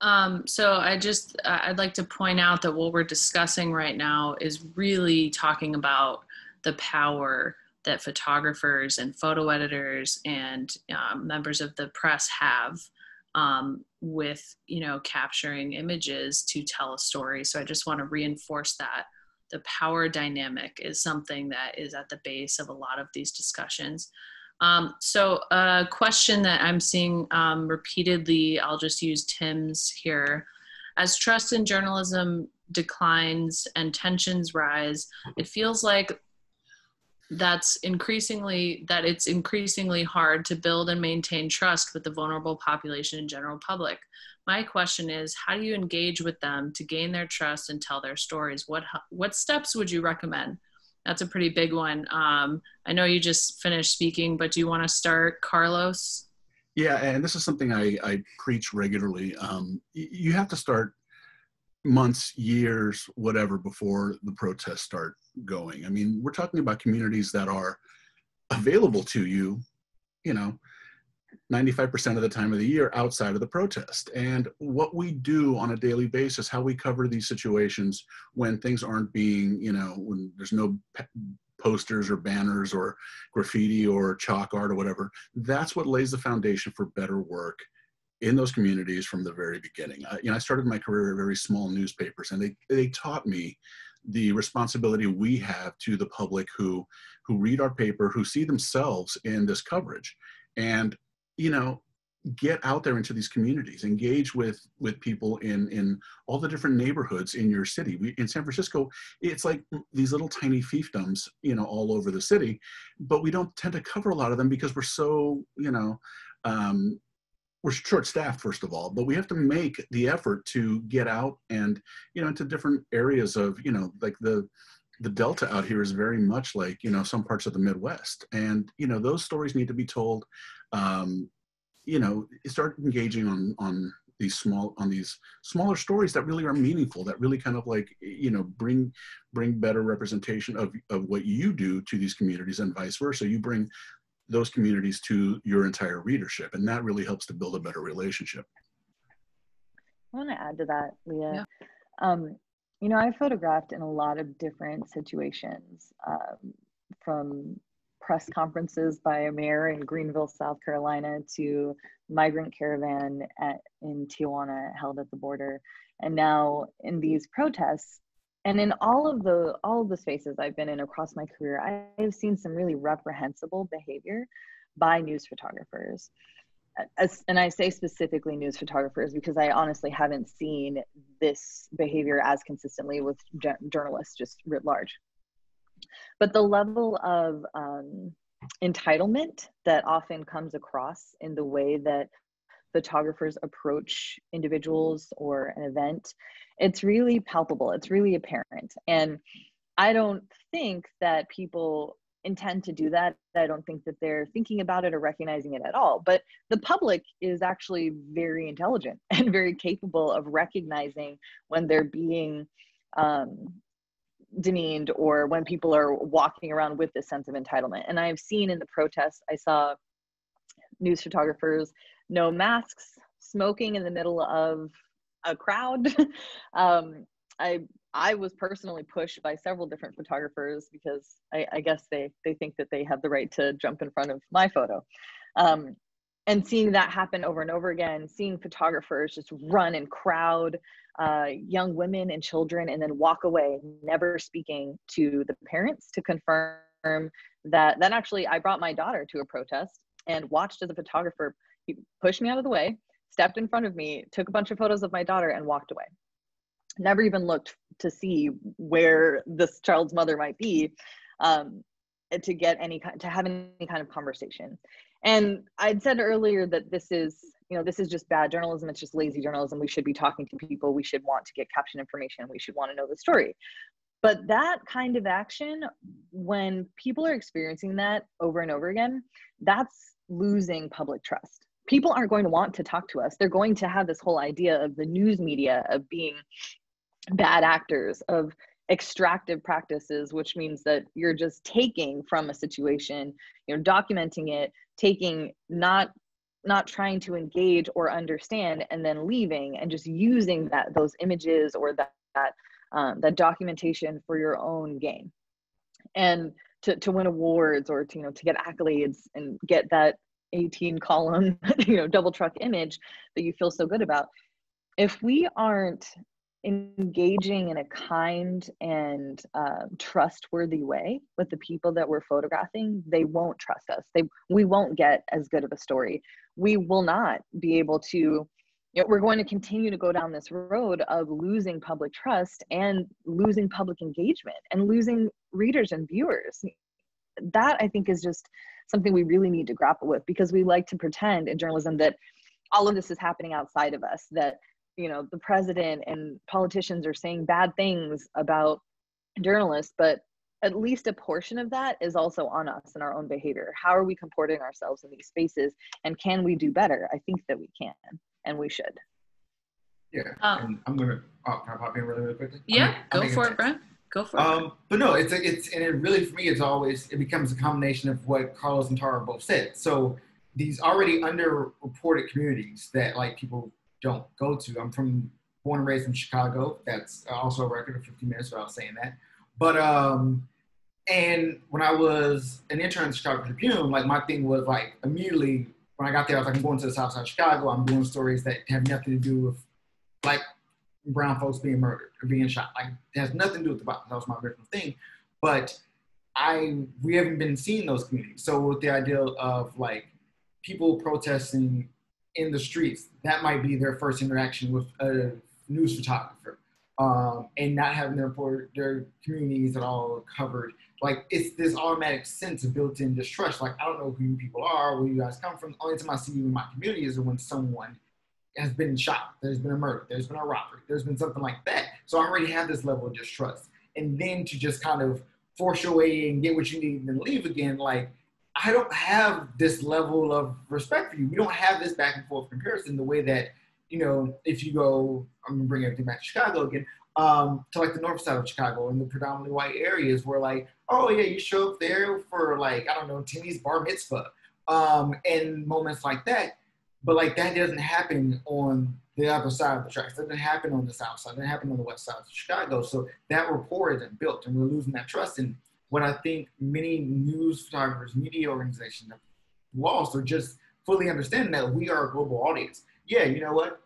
Um, so I just, I'd like to point out that what we're discussing right now is really talking about the power that photographers and photo editors and um, members of the press have um, with, you know, capturing images to tell a story. So I just want to reinforce that the power dynamic is something that is at the base of a lot of these discussions. Um, so a question that I'm seeing um, repeatedly, I'll just use Tim's here. As trust in journalism declines and tensions rise, it feels like that's increasingly, that it's increasingly hard to build and maintain trust with the vulnerable population and general public. My question is, how do you engage with them to gain their trust and tell their stories? What, what steps would you recommend? That's a pretty big one. Um, I know you just finished speaking, but do you want to start, Carlos? Yeah, and this is something I, I preach regularly. Um, you have to start months, years, whatever, before the protests start going. I mean, we're talking about communities that are available to you, you know, ninety-five percent of the time of the year outside of the protest. And what we do on a daily basis, how we cover these situations when things aren't being, you know, when there's no posters or banners or graffiti or chalk art or whatever, that's what lays the foundation for better work in those communities from the very beginning. I, you know, I started my career at very small newspapers, and they, they taught me the responsibility we have to the public who, who read our paper, who see themselves in this coverage. And, you know, get out there into these communities, engage with, with people in, in all the different neighborhoods in your city. We, in San Francisco, it's like these little tiny fiefdoms, you know, all over the city, but we don't tend to cover a lot of them because we're so, you know, um, we're short-staffed, first of all, but we have to make the effort to get out and, you know, into different areas of, you know, like the the Delta out here is very much like, you know, some parts of the Midwest. And, you know, those stories need to be told, um, you know, start engaging on, on these small, on these smaller stories that really are meaningful, that really kind of like, you know, bring, bring better representation of, of what you do to these communities and vice versa. You bring those communities to your entire readership. And that really helps to build a better relationship. I want to add to that, Leah. Yeah. Um, you know, I photographed in a lot of different situations, um, from press conferences by a mayor in Greenville, South Carolina, to migrant caravan at, in Tijuana held at the border. And now in these protests, and in all of the all of the spaces I've been in across my career, I have seen some really reprehensible behavior by news photographers. As, and I say specifically news photographers because I honestly haven't seen this behavior as consistently with journalists just writ large. But the level of um, entitlement that often comes across in the way that photographers approach individuals or an event, it's really palpable, it's really apparent. And I don't think that people intend to do that. I don't think that they're thinking about it or recognizing it at all. But the public is actually very intelligent and very capable of recognizing when they're being um, demeaned or when people are walking around with this sense of entitlement. And I've seen in the protests, I saw news photographers, no masks, smoking in the middle of a crowd. um, I I was personally pushed by several different photographers because I, I guess they, they think that they have the right to jump in front of my photo. Um, and seeing that happen over and over again, seeing photographers just run and crowd uh, young women and children and then walk away, never speaking to the parents to confirm that, that actually I brought my daughter to a protest and watched as a photographer, he pushed me out of the way, stepped in front of me, took a bunch of photos of my daughter and walked away. Never even looked to see where this child's mother might be, um, to get any kind, to have any kind of conversation. And I'd said earlier that this is, you know, this is just bad journalism. It's just lazy journalism. We should be talking to people. We should want to get caption information. We should want to know the story. But that kind of action, when people are experiencing that over and over again, that's losing public trust. People aren't going to want to talk to us. They're going to have this whole idea of the news media of being bad actors, of extractive practices, which means that you're just taking from a situation, you know, documenting it, taking, not not trying to engage or understand, and then leaving and just using that those images or that that, um, that documentation for your own gain, and to to win awards or to, you know, to get accolades and get that eighteen column, you know, double truck image that you feel so good about. If we aren't engaging in a kind and uh, trustworthy way with the people that we're photographing, they won't trust us. They, we won't get as good of a story. We will not be able to, you know, we're going to continue to go down this road of losing public trust and losing public engagement and losing readers and viewers. That, I think, is just something we really need to grapple with, because we like to pretend in journalism that all of this is happening outside of us, that, you know, the president and politicians are saying bad things about journalists, but at least a portion of that is also on us and our own behavior. How are we comporting ourselves in these spaces, and can we do better? I think that we can, and we should. Yeah, um, and I'm gonna oh, can I pop in really, really quickly? Yeah, I'm, go I'm for it, Brent. Go for it. Um, but no, it's, it's, and it really, for me, it's always, it becomes a combination of what Carlos and Tara both said. So these already underreported communities that, like, people don't go to. I'm from, born and raised in Chicago. That's also a record of fifty minutes without saying that. But, um, and when I was an intern in the Chicago Tribune, like, my thing was, like, immediately when I got there, I was like, I'm going to the South Side of Chicago. I'm doing stories that have nothing to do with, like, brown folks being murdered or being shot. Like, it has nothing to do with the violence. That was my original thing. But I, we haven't been seeing those communities. So with the idea of, like, people protesting in the streets, that might be their first interaction with a news photographer, um, and not having their, their communities at all covered. Like, it's this automatic sense of built-in distrust. Like, I don't know who you people are, where you guys come from. The only time I see you in my community is when someone has been shot, there's been a murder, there's been a robbery, there's been something like that. So I already have this level of distrust. And then to just kind of force your way and get what you need and then leave again, like, I don't have this level of respect for you. We don't have this back and forth comparison the way that, you know, if you go, I'm gonna bring everything back to Chicago again, um, to, like, the north side of Chicago and the predominantly white areas, where, like, oh yeah, you show up there for, like, I don't know, Timmy's bar mitzvah, um, and moments like that. But like that doesn't happen on the other side of the tracks. It doesn't happen on the south side. It doesn't happen on the west side of Chicago. So that rapport isn't built, and we're losing that trust. And what I think many news photographers, media organizations have lost, or just fully understanding that we are a global audience. Yeah, you know what?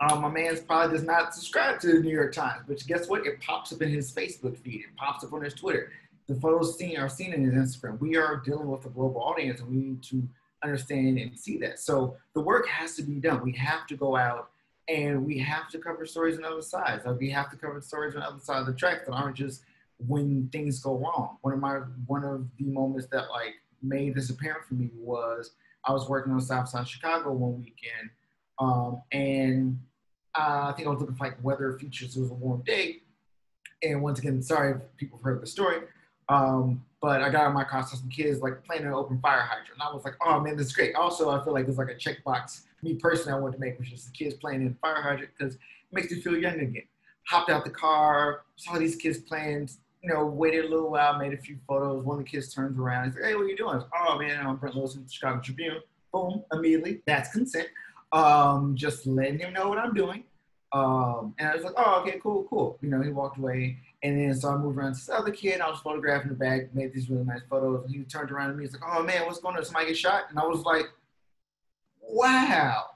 Um, my man's probably does not subscribe to the New York Times, but guess what? It pops up in his Facebook feed. It pops up on his Twitter. The photos seen are seen in his Instagram. We are dealing with a global audience, and we need to understand and see that. So the work has to be done. We have to go out, and we have to cover stories on other sides. Like we have to cover stories on the other side of the track that aren't just when things go wrong. One of my one of the moments that like made this apparent for me was I was working on South Side Chicago one weekend. Um, and uh, I think I was looking for like weather features. It was a warm day. And once again, sorry if people have heard the story, um, but I got out of my car, saw some kids like playing an open fire hydrant. And I was like, oh man, this is great. Also, I feel like it's like a checkbox, me personally, I wanted to make, which is the kids playing in fire hydrant because it makes you feel young again. Hopped out the car, saw these kids playing, you know, waited a little while, made a few photos. One of the kids turns around and said, hey, what are you doing? I was, oh man, I'm Brent Lewis from the Chicago Tribune. Boom, immediately, that's consent. Um, just letting him know what I'm doing. Um, and I was like, oh, okay, cool, cool. You know, he walked away. And then, so I moved around to this other kid. I was photographing the bag, made these really nice photos. And he turned around to me. He's like, oh man, what's going on? Somebody get shot? And I was like, wow,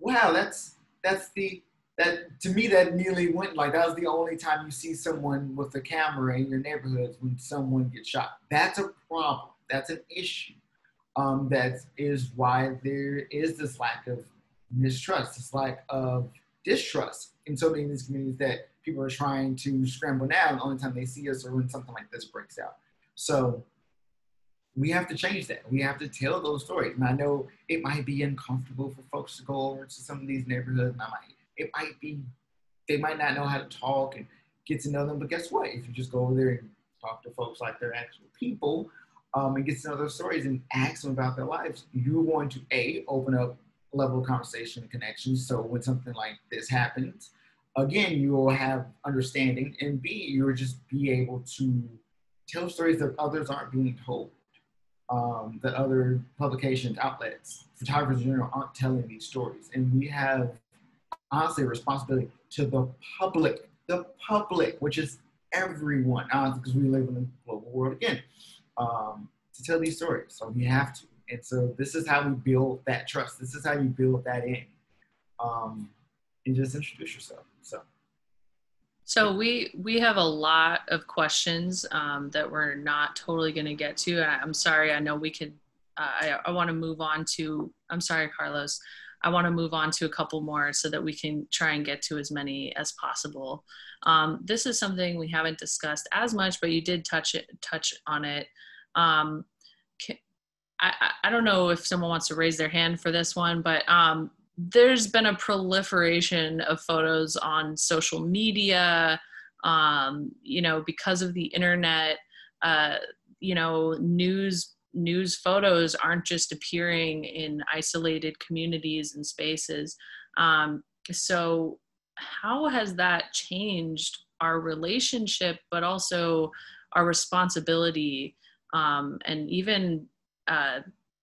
wow, that's, that's the, that, to me, that nearly went, like, that was the only time you see someone with a camera in your neighborhood when someone gets shot. That's a problem. That's an issue. Um, that is why there is this lack of mistrust, this lack of distrust in so many of these communities that people are trying to scramble now. The only time they see us or when something like this breaks out. So we have to change that. We have to tell those stories. And I know it might be uncomfortable for folks to go over to some of these neighborhoods. And I might, it might be, they might not know how to talk and get to know them. But guess what? If you just go over there and talk to folks like they're actual people, Um, and get to know their stories and ask them about their lives, you're going to, A, open up a level of conversation and connection. So when something like this happens, again, you will have understanding. And B, you'll just be able to tell stories that others aren't being told, um, that other publications, outlets, photographers in general aren't telling these stories. And we have, honestly, a responsibility to the public, the public, which is everyone, honestly, because we live in a global world again. Um, to tell these stories, so we have to, and so this is how we build that trust. This is how you build that in, um, and just introduce yourself. So, so we we have a lot of questions um, that we're not totally going to get to. I, I'm sorry. I know we could. Uh, I I want to move on to. I'm sorry, Carlos. I want to move on to a couple more so that we can try and get to as many as possible. Um, this is something we haven't discussed as much, but you did touch it touch on it. Um, can, I, I don't know if someone wants to raise their hand for this one, but um, there's been a proliferation of photos on social media, um, you know, because of the internet, uh, you know, news, news photos aren't just appearing in isolated communities and spaces. Um, so how has that changed our relationship, but also our responsibility Um, and even uh,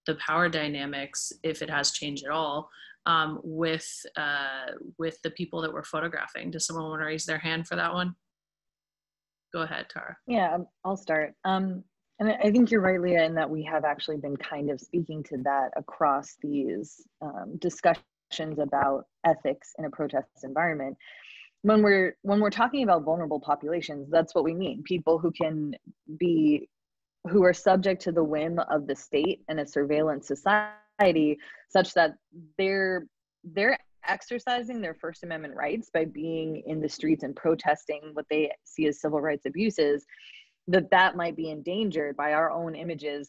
the power dynamics, if it has changed at all, um, with uh, with the people that we're photographing? Does someone want to raise their hand for that one? Go ahead, Tara. Yeah, I'll start. Um, and I think you're right, Leah, in that we have actually been kind of speaking to that across these um, discussions about ethics in a protest environment. When we're when we're talking about vulnerable populations, that's what we mean: people who can be. who are subject to the whim of the state and a surveillance society, such that they're they're exercising their First Amendment rights by being in the streets and protesting what they see as civil rights abuses, that that might be endangered by our own images,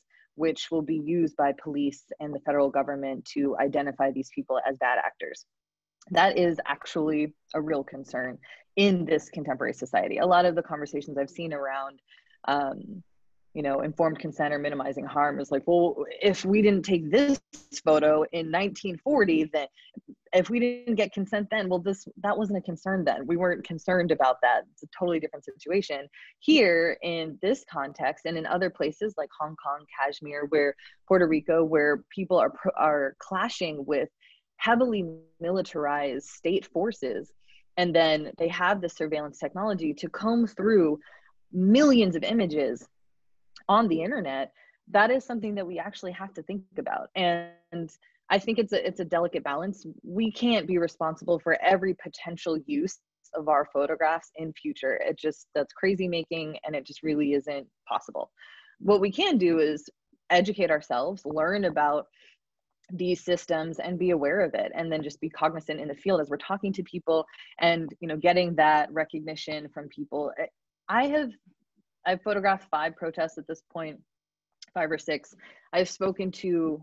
which will be used by police and the federal government to identify these people as bad actors. That is actually a real concern in this contemporary society. A lot of the conversations I've seen around um, you know, informed consent or minimizing harm is like, well, if we didn't take this photo in nineteen forty, then if we didn't get consent then, well, this, that wasn't a concern then. We weren't concerned about that. It's a totally different situation. Here in this context and in other places like Hong Kong, Kashmir, where Puerto Rico, where people are, are clashing with heavily militarized state forces, and then they have the surveillance technology to comb through millions of images on the internet, that is something that we actually have to think about. And I think it's a, it's a delicate balance. We can't be responsible for every potential use of our photographs in future. It just, that's crazy making, and it just really isn't possible. What we can do is educate ourselves, learn about these systems and be aware of it, and then just be cognizant in the field as we're talking to people and, you know, getting that recognition from people. I have, I've photographed five protests at this point, five or six. I've spoken to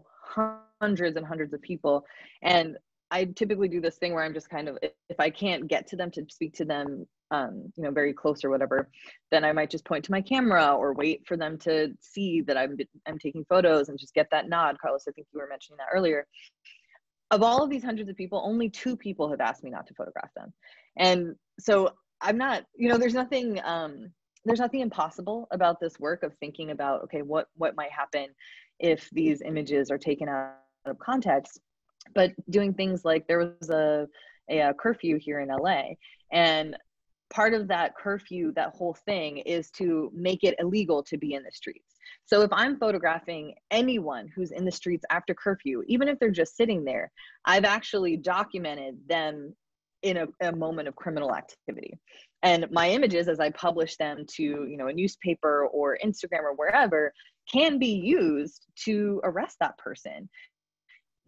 hundreds and hundreds of people, and I typically do this thing where I'm just kind of, if I can't get to them to speak to them, um, you know, very close or whatever, then I might just point to my camera or wait for them to see that I'm, I'm taking photos and just get that nod. Carlos, I think you were mentioning that earlier. Of all of these hundreds of people, only two people have asked me not to photograph them. And so I'm not, you know, there's nothing, um, there's nothing impossible about this work of thinking about, okay, what, what might happen if these images are taken out of context. But doing things like, there was a, a curfew here in L A, and part of that curfew, that whole thing, is to make it illegal to be in the streets. So if I'm photographing anyone who's in the streets after curfew, even if they're just sitting there, I've actually documented them in a, a moment of criminal activity. And my images, as I publish them to, you know, a newspaper or Instagram or wherever, can be used to arrest that person.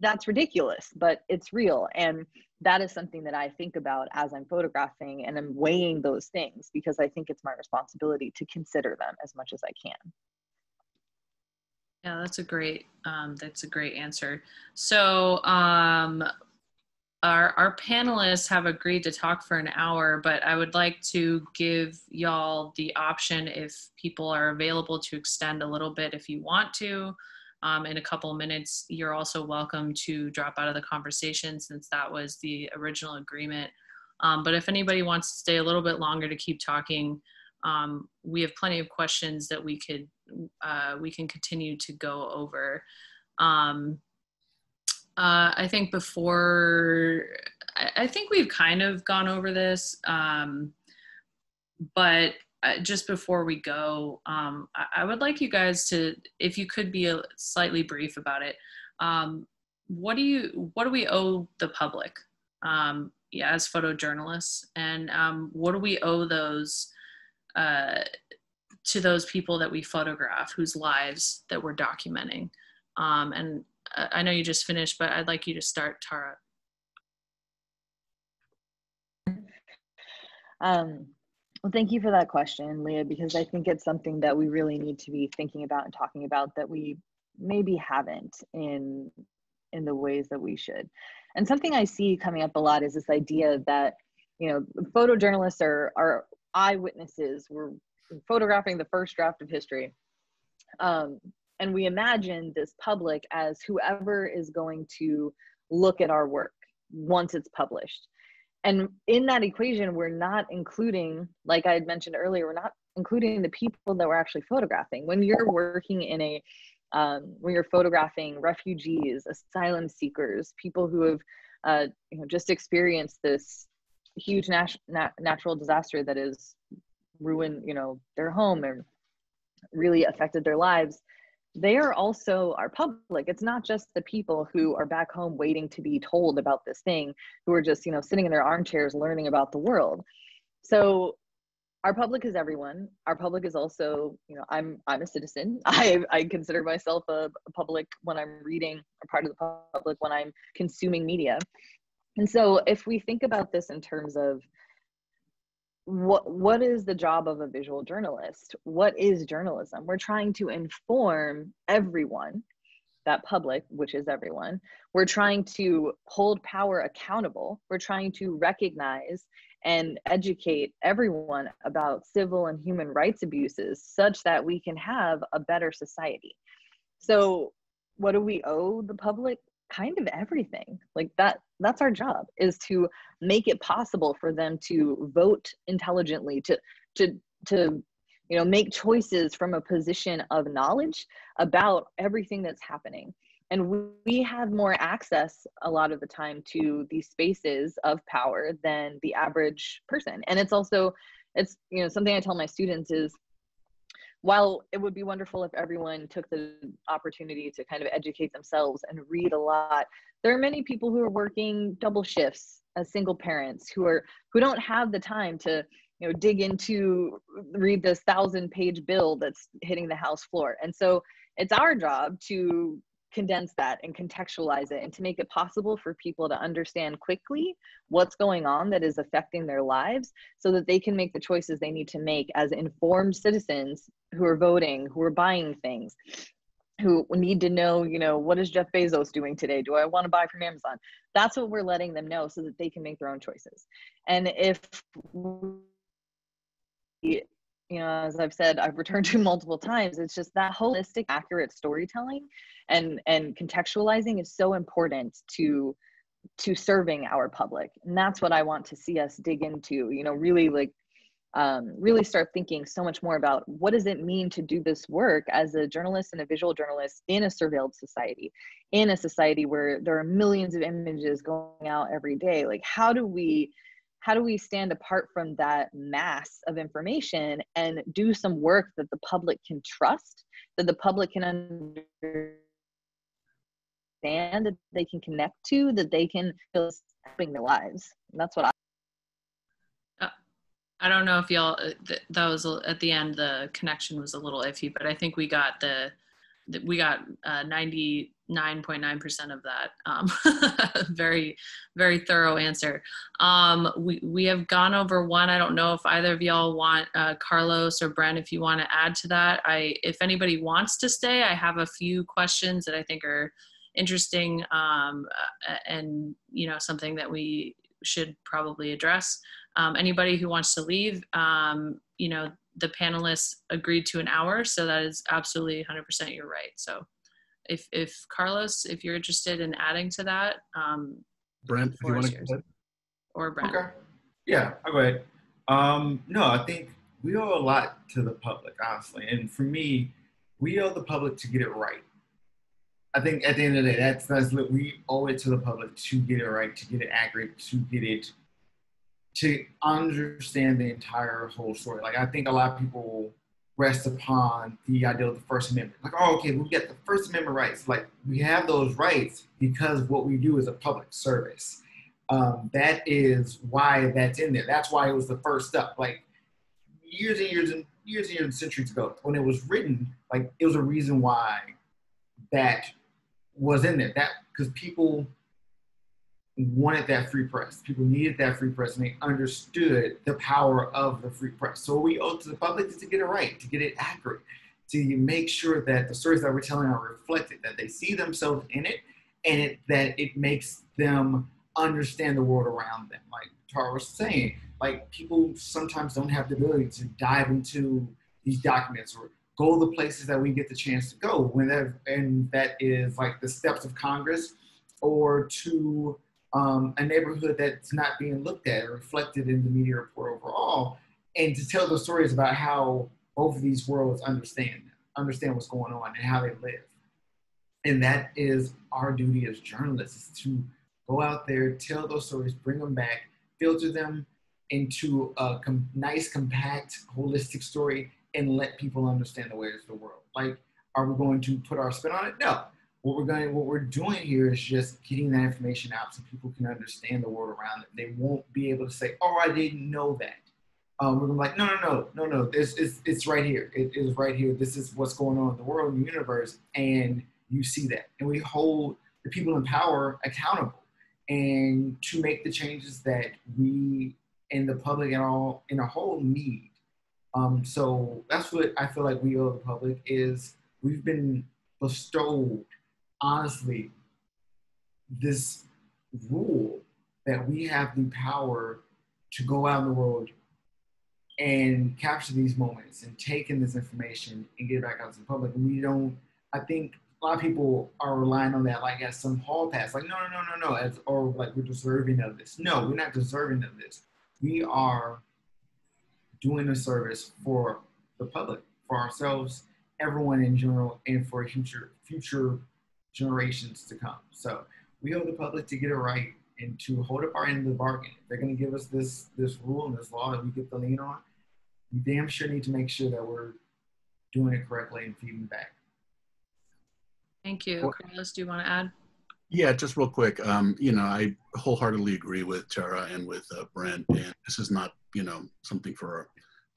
That's ridiculous, but it's real. And that is something that I think about as I'm photographing, and I'm weighing those things, because I think it's my responsibility to consider them as much as I can. Yeah, that's a great, um, that's a great answer. So um, our, our panelists have agreed to talk for an hour, but I would like to give y'all the option, if people are available, to extend a little bit if you want to. Um, in a couple of minutes, you're also welcome to drop out of the conversation, since that was the original agreement. Um, but if anybody wants to stay a little bit longer to keep talking, um, we have plenty of questions that we could, uh, we can continue to go over. Um, uh, I think before, I, I think we've kind of gone over this, um, but Uh, just before we go, um, I, I would like you guys to, if you could be a, slightly brief about it, um, what do you, what do we owe the public um, yeah, as photojournalists, and um, what do we owe those, uh, to those people that we photograph, whose lives that we're documenting? Um, and I, I know you just finished, but I'd like you to start, Tara. Um. Well, thank you for that question, Leah, because I think it's something that we really need to be thinking about and talking about, that we maybe haven't in, in the ways that we should. And something I see coming up a lot is this idea that, you know, photojournalists are, are eyewitnesses. We're photographing the first draft of history. Um, and we imagine this public as whoever is going to look at our work once it's published. And in that equation, we're not including, like I had mentioned earlier, we're not including the people that we're actually photographing. When you're working in a, um, when you're photographing refugees, asylum seekers, people who have uh, you know, just experienced this huge nat nat natural disaster that has ruined, you know, their home and really affected their lives, they are also our public. It's not just the people who are back home waiting to be told about this thing, who are just, you know, sitting in their armchairs learning about the world. So our public is everyone. Our public is also, you know, I'm, I'm a citizen. I, I consider myself a, a public when I'm reading, a part of the public when I'm consuming media. And so if we think about this in terms of What, what is the job of a visual journalist? What is journalism? We're trying to inform everyone, that public, which is everyone. We're trying to hold power accountable. We're trying to recognize and educate everyone about civil and human rights abuses, such that we can have a better society. So what do we owe the public? kind of everything. Like that, that's our job, is to make it possible for them to vote intelligently, to, to, to, you know, make choices from a position of knowledge about everything that's happening. And we have more access a lot of the time to these spaces of power than the average person. And it's also, it's, you know, something I tell my students is, while it would be wonderful if everyone took the opportunity to kind of educate themselves and read a lot, there are many people who are working double shifts as single parents who are, who don't have the time to, you know, dig into, read this thousand page bill that's hitting the house floor. And so it's our job to condense that and contextualize it and to make it possible for people to understand quickly what's going on that is affecting their lives, so that they can make the choices they need to make as informed citizens who are voting, who are buying things, who need to know, you know, what is Jeff Bezos doing today? Do I want to buy from Amazon? That's what we're letting them know, so that they can make their own choices. And if we, you know, as I've said, I've returned to multiple times, it's just that holistic, accurate storytelling and, and contextualizing is so important to, to serving our public. And that's what I want to see us dig into, you know, really like, um, really start thinking so much more about what does it mean to do this work as a journalist and a visual journalist in a surveilled society, in a society where there are millions of images going out every day. Like, how do we How do we stand apart from that mass of information and do some work that the public can trust, that the public can understand, that they can connect to, that they can feel helping their lives? And that's what I. Uh, I don't know if y'all. Th that was at the end. The connection was a little iffy, but I think we got the. the we got uh, ninety. nine point nine percent of that. Um, very, very thorough answer. Um, we, we have gone over one. I don't know if either of y'all want, uh, Carlos or Brent, if you want to add to that. I, if anybody wants to stay, I have a few questions that I think are interesting, um, and, you know, something that we should probably address. Um, anybody who wants to leave, um, you know, the panelists agreed to an hour, so that is absolutely one hundred percent your right. So. If, if Carlos, if you're interested in adding to that, um, Brent, if you want to go ahead. Or Brent. Okay. Yeah, I'll go ahead. Um, no, I think we owe a lot to the public, honestly. And for me, we owe the public to get it right. I think at the end of the day, that's, that's we owe it to the public to get it right, to get it accurate, to get it, to understand the entire whole story. Like, I think a lot of people rest upon the idea of the First Amendment. Like, oh, okay, we get the First Amendment rights. Like, we have those rights because what we do is a public service. Um, that is why that's in there. That's why it was the first step. Like, years and years and years and years and centuries ago, when it was written, like, it was a reason why that was in there. That, because people wanted that free press. People needed that free press, and they understood the power of the free press. So what we owe to the public is to get it right, to get it accurate, to make sure that the stories that we're telling are reflected, that they see themselves in it, and it, that it makes them understand the world around them. Like Tara was saying, like, people sometimes don't have the ability to dive into these documents or go to the places that we get the chance to go, when that, and that is like the steps of Congress, or to Um, a neighborhood that's not being looked at or reflected in the media report overall, and to tell those stories about how both of these worlds understand understand what's going on and how they live. And that is our duty as journalists, is to go out there, tell those stories, bring them back, filter them into a com nice, compact, holistic story, and let people understand the ways of the world. Like, are we going to put our spin on it? No. What we're going, what we're doing here is just getting that information out so people can understand the world around them. They won't be able to say, "Oh, I didn't know that." Um, we're like, "No, no, no, no, no. This is, it's right here. It is right here. This is what's going on in the world, in the universe, and you see that." And we hold the people in power accountable, and to make the changes that we and the public and all in a whole need. Um, so that's what I feel like we owe the public, is we've been bestowed, honestly, this rule that we have the power to go out in the world and capture these moments and take in this information and get it back out to the public. And we don't, I think a lot of people are relying on that like as some hall pass, like no, no, no, no, no, as, or like we're deserving of this. No, we're not deserving of this. We are doing a service for the public, for ourselves, everyone in general, and for future future generations to come. So we owe the public to get it right and to hold up our end of the bargain. If they're going to give us this this rule and this law that we get to lean on, we damn sure need to make sure that we're doing it correctly and feeding back. Thank you. Well, Carlos, do you want to add? Yeah, just real quick. Um, you know, I wholeheartedly agree with Tara and with uh, Brent, and this is not, you know, something for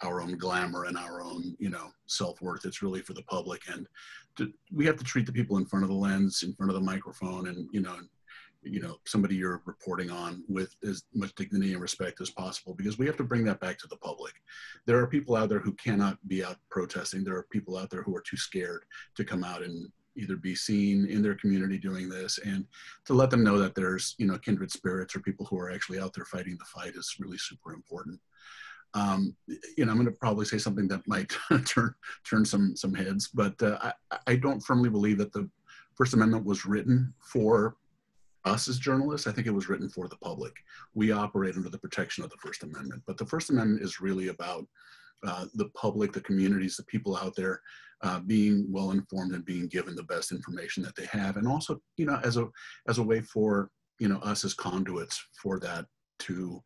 our own glamour and our own, you know, self-worth. It's really for the public, and to, we have to treat the people in front of the lens, in front of the microphone, and, you know, you know, somebody you're reporting on with as much dignity and respect as possible, because we have to bring that back to the public. There are people out there who cannot be out protesting. There are people out there who are too scared to come out and either be seen in their community doing this, and to let them know that there's, you know, kindred spirits or people who are actually out there fighting the fight is really super important. Um, you know, I'm going to probably say something that might turn turn some some heads, but uh, I, I don't firmly believe that the First Amendment was written for us as journalists. I think it was written for the public. We operate under the protection of the First Amendment, but the First Amendment is really about uh, the public, the communities, the people out there uh, being well informed and being given the best information that they have, and also, you know, as a as a way for, you know, us as conduits for that to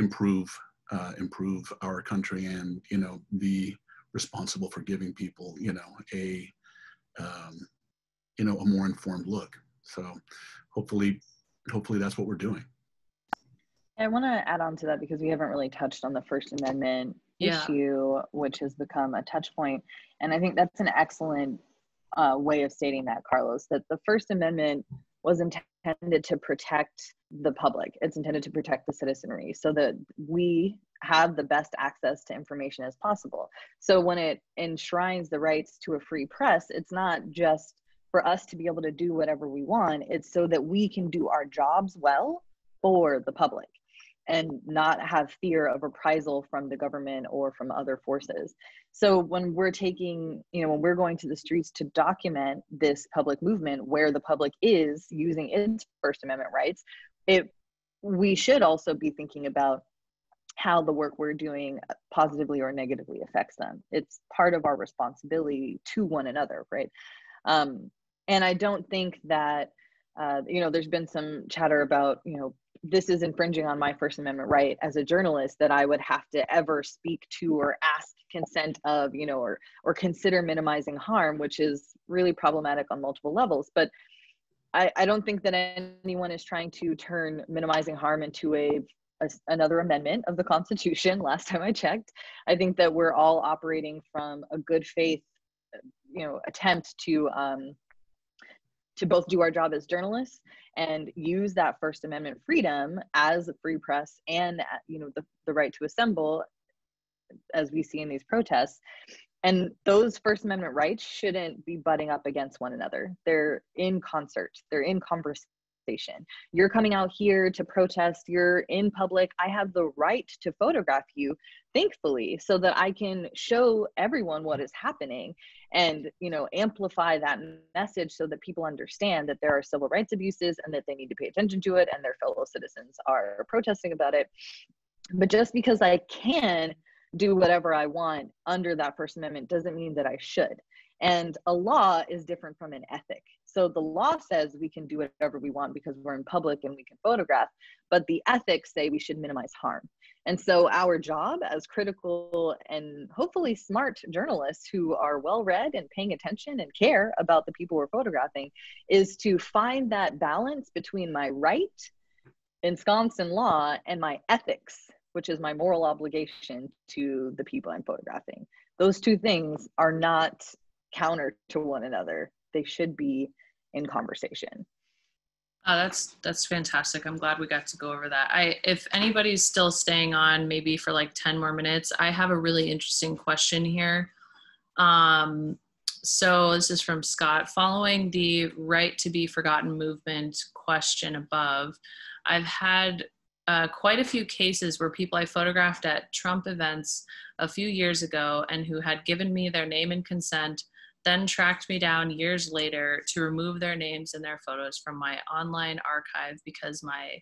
improve uh, improve our country, and, you know, be responsible for giving people, you know, a um, you know, a more informed look. So hopefully, hopefully that's what we're doing. I want to add on to that, because we haven't really touched on the First Amendment yeah. issue, which has become a touch point. And I think that's an excellent uh, way of stating that, Carlos, that the First Amendment was intended to protect the public. It's intended to protect the citizenry so that we have the best access to information as possible. So when it enshrines the rights to a free press, it's not just for us to be able to do whatever we want, it's so that we can do our jobs well for the public and not have fear of reprisal from the government or from other forces. So when we're taking, you know, when we're going to the streets to document this public movement where the public is using its First Amendment rights, it, we should also be thinking about how the work we're doing positively or negatively affects them. It's part of our responsibility to one another, right? Um, And I don't think that, uh, you know, there's been some chatter about, you know, this is infringing on my First Amendment right as a journalist, that I would have to ever speak to or ask consent of, you know, or, or consider minimizing harm, which is really problematic on multiple levels. But I, I don't think that anyone is trying to turn minimizing harm into a, a, another amendment of the Constitution. Last time I checked, I think that we're all operating from a good faith, you know, attempt to um, to both do our job as journalists and use that First Amendment freedom as a free press and, you know, the, the right to assemble, as we see in these protests. And those First Amendment rights shouldn't be butting up against one another. They're in concert, they're in conversation. You're coming out here to protest, you're in public, I have the right to photograph you, thankfully, so that I can show everyone what is happening and, you know, amplify that message so that people understand that there are civil rights abuses and that they need to pay attention to it and their fellow citizens are protesting about it. But just because I can do whatever I want under that First Amendment doesn't mean that I should. And a law is different from an ethic. So the law says we can do whatever we want because we're in public and we can photograph, but the ethics say we should minimize harm. And so our job as critical and hopefully smart journalists who are well-read and paying attention and care about the people we're photographing is to find that balance between my right ensconced in law and my ethics, which is my moral obligation to the people I'm photographing. Those two things are not counter to one another. They should be in conversation. Oh, that's that's fantastic. I'm glad we got to go over that. I, if anybody's still staying on maybe for like ten more minutes, I have a really interesting question here. Um, so this is from Scott. Following the Right to Be Forgotten movement question above, I've had Uh, quite a few cases where people I photographed at Trump events a few years ago and who had given me their name and consent then tracked me down years later to remove their names and their photos from my online archive because my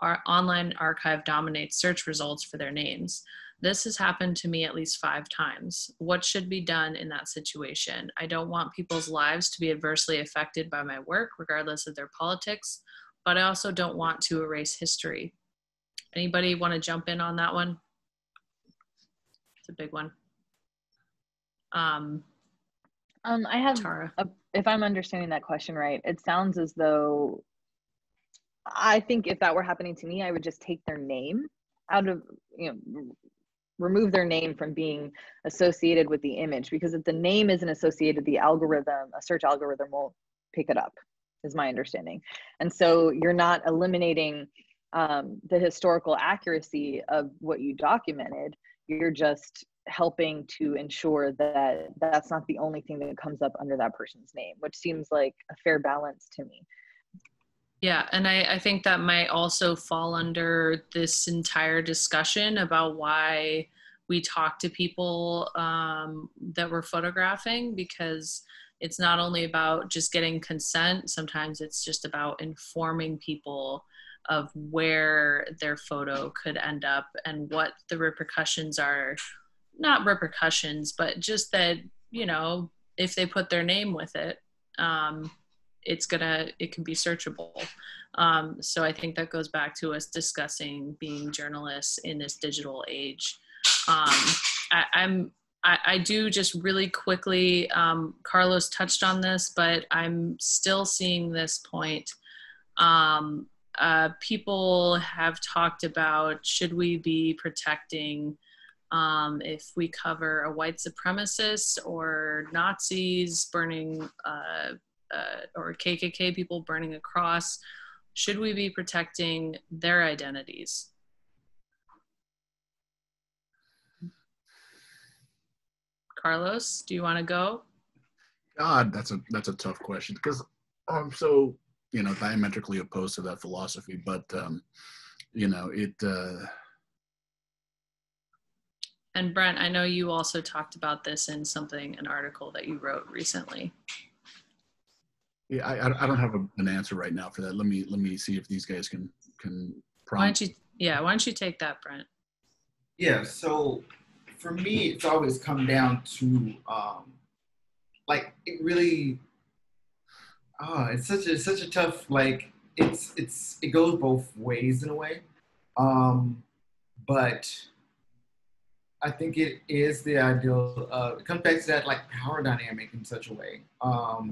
our online archive dominates search results for their names. This has happened to me at least five times. What should be done in that situation? I don't want people's lives to be adversely affected by my work, regardless of their politics, but I also don't want to erase history. Anybody want to jump in on that one? It's a big one. Um, um, I have, Tara. A, if I'm understanding that question right, it sounds as though, I think if that were happening to me, I would just take their name out of, you know, remove their name from being associated with the image, because if the name isn't associated, the algorithm, a search algorithm won't pick it up, is my understanding. And so you're not eliminating um, the historical accuracy of what you documented, you're just helping to ensure that that's not the only thing that comes up under that person's name, which seems like a fair balance to me. Yeah, and I, I think that might also fall under this entire discussion about why we talk to people um, that we're photographing, because it's not only about just getting consent, sometimes it's just about informing people of where their photo could end up and what the repercussions are. Not repercussions, but just that, you know, if they put their name with it, um, it's gonna, it can be searchable. Um, so I think that goes back to us discussing being journalists in this digital age. Um, I, I'm, I, I do just really quickly, um, Carlos touched on this, but I'm still seeing this point. Um, uh, people have talked about, should we be protecting Um, if we cover a white supremacist or Nazis burning uh, uh, or K K K people burning a cross, should we be protecting their identities? Carlos, do you want to go? God, that's a that's a tough question, because I'm so, you know, diametrically opposed to that philosophy, but um, you know it. Uh, And Brent, I know you also talked about this in something, an article that you wrote recently. Yeah, I, I don't have a, an answer right now for that. Let me let me see if these guys can can. Prompt. Why don't you? Yeah, why don't you take that, Brent? Yeah. So for me, it's always come down to um, like it really. Oh, it's such a such a tough like it's it's it goes both ways in a way, um, but. I think it is the ideal, uh, it comes back to that like power dynamic in such a way. Um,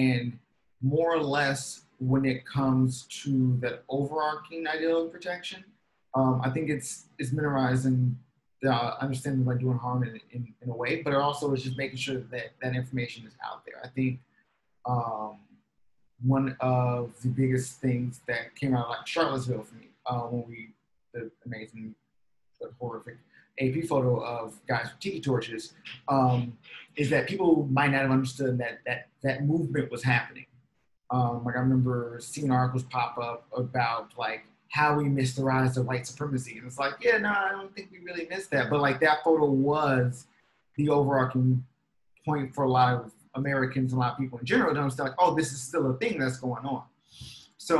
and more or less when it comes to that overarching ideal of protection, um, I think it's, it's minimizing the uh, understanding by doing harm in, in, in a way, but it also is just making sure that that information is out there. I think um, one of the biggest things that came out of like Charlottesville for me, uh, when we did amazing, but horrific, A P photo of guys with tiki torches, um, is that people might not have understood that that, that movement was happening. Um, like I remember seeing articles pop up about like how we missed the rise of white supremacy. And it's like, yeah, no, I don't think we really missed that. But like that photo was the overarching point for a lot of Americans and a lot of people in general to understand like, oh, this is still a thing that's going on. So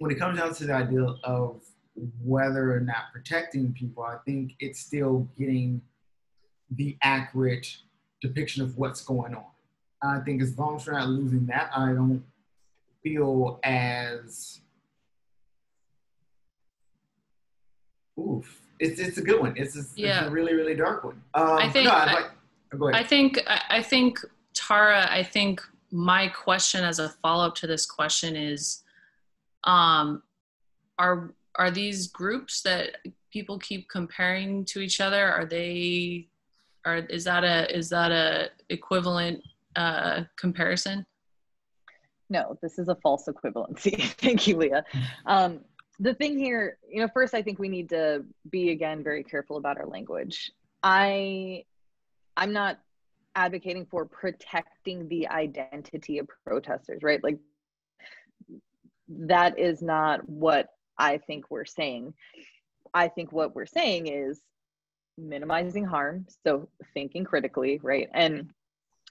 when it comes down to the idea of whether or not protecting people, I think it's still getting the accurate depiction of what's going on. I think as long as we're not losing that, I don't feel as, oof, it's, it's a good one. It's, it's, yeah. It's a really, really dark one. Um, I think, no, I, like, oh, go ahead. I think, I think, Tara, I think my question as a follow-up to this question is, um, are, Are these groups that people keep comparing to each other? Are they, are is that a is that a equivalent uh, comparison? No, this is a false equivalency. Thank you, Leah. Um, the thing here, you know, first I think we need to be again very careful about our language. I, I'm not advocating for protecting the identity of protesters, right? Like that is not what I think we're saying. I think what we're saying is minimizing harm. So thinking critically, right? And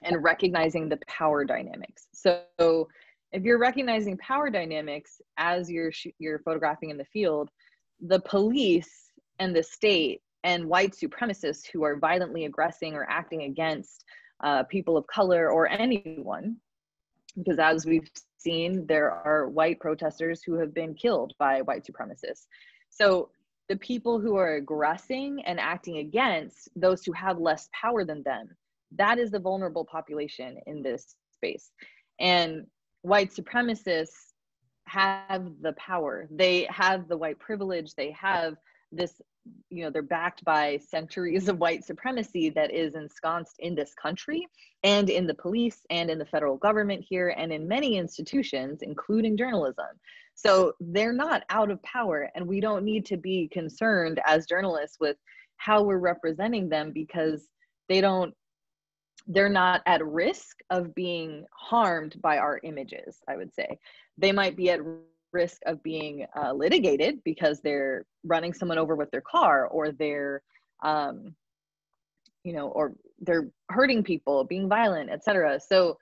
and recognizing the power dynamics. So if you're recognizing power dynamics as you're, you're photographing in the field, the police and the state and white supremacists who are violently aggressing or acting against uh, people of color or anyone, because as we've seen, there are white protesters who have been killed by white supremacists. So the people who are aggressing and acting against those who have less power than them, that is the vulnerable population in this space. And white supremacists have the power. They have the white privilege. They have this, you know, they're backed by centuries of white supremacy that is ensconced in this country and in the police and in the federal government here and in many institutions, including journalism. So they're not out of power, and we don't need to be concerned as journalists with how we're representing them, because they don't, they're not at risk of being harmed by our images, I would say. They might be at risk of being uh, litigated because they're running someone over with their car, or they're, um, you know, or they're hurting people, being violent, et cetera. So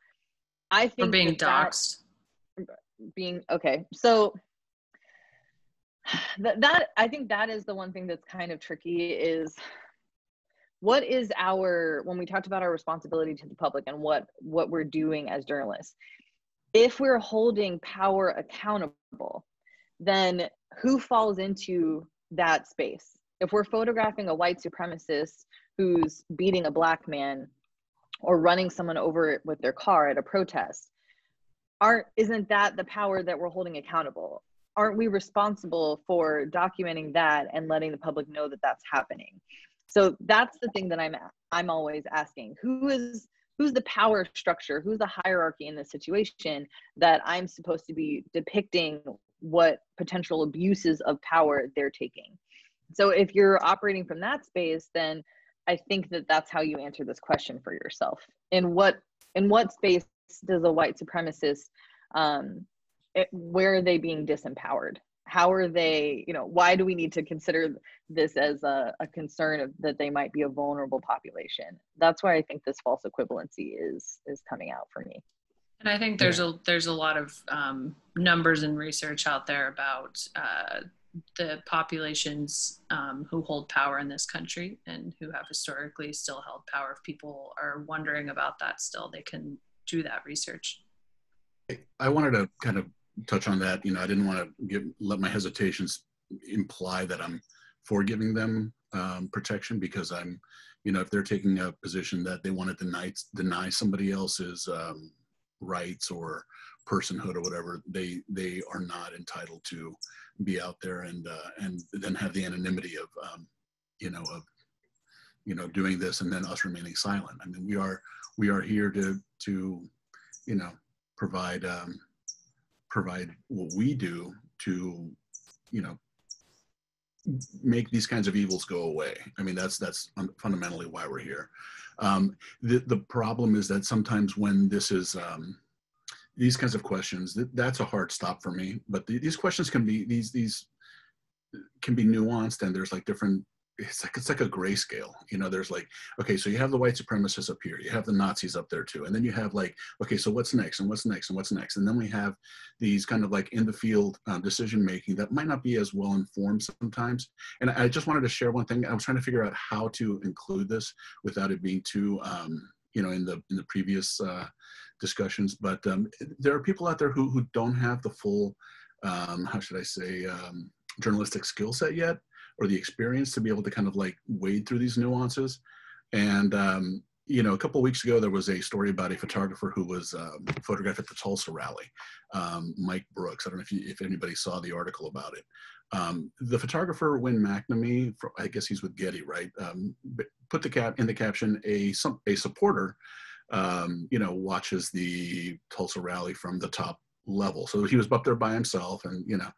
I think- Or being that doxxed. That being, okay. So th that, I think that is the one thing that's kind of tricky is, what is our, when we talked about our responsibility to the public and what, what we're doing as journalists, if we're holding power accountable, then who falls into that space? If we're photographing a white supremacist who's beating a black man or running someone over with their car at a protest, aren't, isn't that the power that we're holding accountable? Aren't we responsible for documenting that and letting the public know that that's happening? So that's the thing that I'm, I'm always asking, who is, who's the power structure? Who's the hierarchy in this situation that I'm supposed to be depicting what potential abuses of power they're taking? So if you're operating from that space, then I think that that's how you answer this question for yourself. In what, in what space does a white supremacist, um, it, where are they being disempowered? How are they, you know, why do we need to consider this as a, a concern of that they might be a vulnerable population? That's why I think this false equivalency is is coming out for me. And I think there's a there's a lot of um, numbers and research out there about uh, the populations um, who hold power in this country and who have historically still held power. If people are wondering about that still, they can do that research. I wanted to kind of touch on that. You know, I didn't want to give, let my hesitations imply that I'm for giving them um, protection, because I'm, you know, if they're taking a position that they want to deny, deny somebody else's um, rights or personhood or whatever, they, they are not entitled to be out there and, uh, and then have the anonymity of, um, you know, of, you know, doing this and then us remaining silent. I mean, we are, we are here to, to, you know, provide, um, provide what we do to, you know, make these kinds of evils go away. I mean, that's that's fundamentally why we're here. Um, the, the problem is that sometimes when this is, um, these kinds of questions, th that's a hard stop for me, but the, these questions can be, these these can be nuanced, and there's like different, it's like, it's like a grayscale, you know, there's like, okay, so you have the white supremacists up here, you have the Nazis up there too. And then you have like, okay, so what's next and what's next and what's next. And then we have these kind of like in the field um, decision-making that might not be as well informed sometimes. And I just wanted to share one thing. I was trying to figure out how to include this without it being too, um, you know, in the, in the previous uh, discussions, but um, there are people out there who, who don't have the full, um, how should I say, um, journalistic skill set yet, or the experience to be able to kind of like wade through these nuances. And, um, you know, a couple of weeks ago, there was a story about a photographer who was um, photographed at the Tulsa rally, um, Mike Brooks. I don't know if, you, if anybody saw the article about it. Um, the photographer, Win McNamee, for, I guess he's with Getty, right? Um, put the cap in the caption, a, a supporter, um, you know, watches the Tulsa rally from the top level. So he was up there by himself, and you know,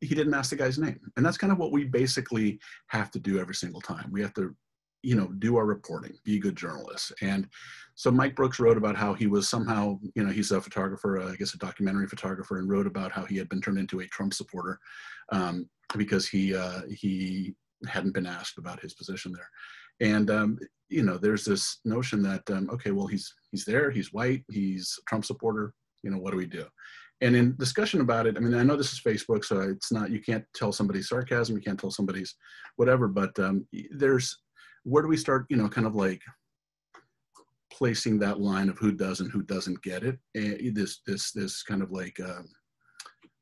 he didn't ask the guy's name. And that's kind of what we basically have to do every single time. We have to, you know, do our reporting, be good journalists. And so Mike Brooks wrote about how he was somehow, you know, he's a photographer, uh, I guess a documentary photographer, and wrote about how he had been turned into a Trump supporter um, because he uh, he hadn't been asked about his position there. And, um, you know, there's this notion that, um, okay, well, he's, he's there, he's white, he's a Trump supporter, you know, what do we do? And in discussion about it, I mean, I know this is Facebook, so it's not, you can't tell somebody's sarcasm, you can't tell somebody's whatever, but um, there's, where do we start, you know, kind of like placing that line of who does and who doesn't get it, and this, this, this kind of like uh,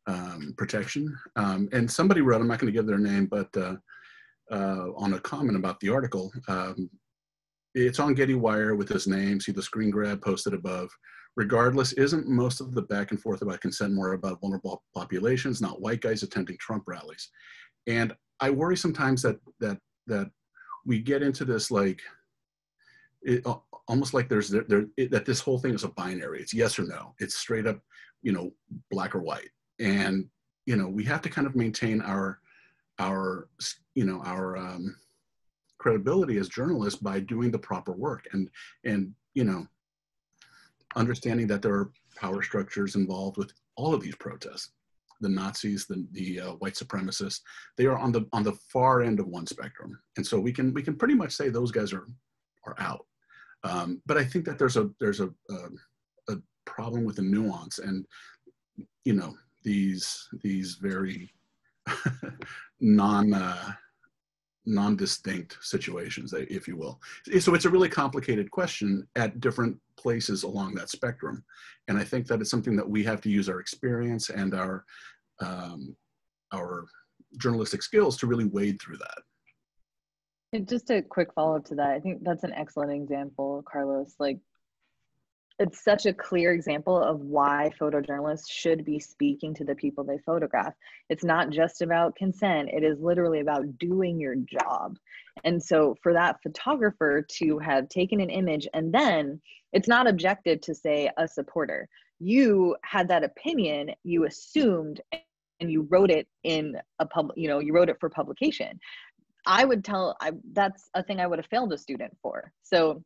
um, protection. Um, and somebody wrote, I'm not going to give their name, but uh, uh, on a comment about the article, um, it's on Getty Wire with his name, see the screen grab posted above. Regardless, isn't most of the back and forth about consent more about vulnerable populations, not white guys attending Trump rallies? And I worry sometimes that that that we get into this like, it, almost like there's there, there it, that this whole thing is a binary. It's yes or no. It's straight up, you know, black or white. And you know, we have to kind of maintain our our you know our um, credibility as journalists by doing the proper work and and you know. Understanding that there are power structures involved with all of these protests, the Nazis, the, the uh, white supremacists, they are on the on the far end of one spectrum, and so we can we can pretty much say those guys are are out. Um, but I think that there's a there's a, a a problem with the nuance, and you know these these very non. Uh, non-distinct situations, if you will. So it's a really complicated question at different places along that spectrum. And I think that it's something that we have to use our experience and our, um, our journalistic skills to really wade through that. And just a quick follow-up to that, I think that's an excellent example, Carlos. Like, it's such a clear example of why photojournalists should be speaking to the people they photograph. It's not just about consent. It is literally about doing your job. And so for that photographer to have taken an image and then it's not objective to say a supporter. You had that opinion, you assumed, and you wrote it in a public, you know, you wrote it for publication. I would tell, I, that's a thing I would have failed a student for. So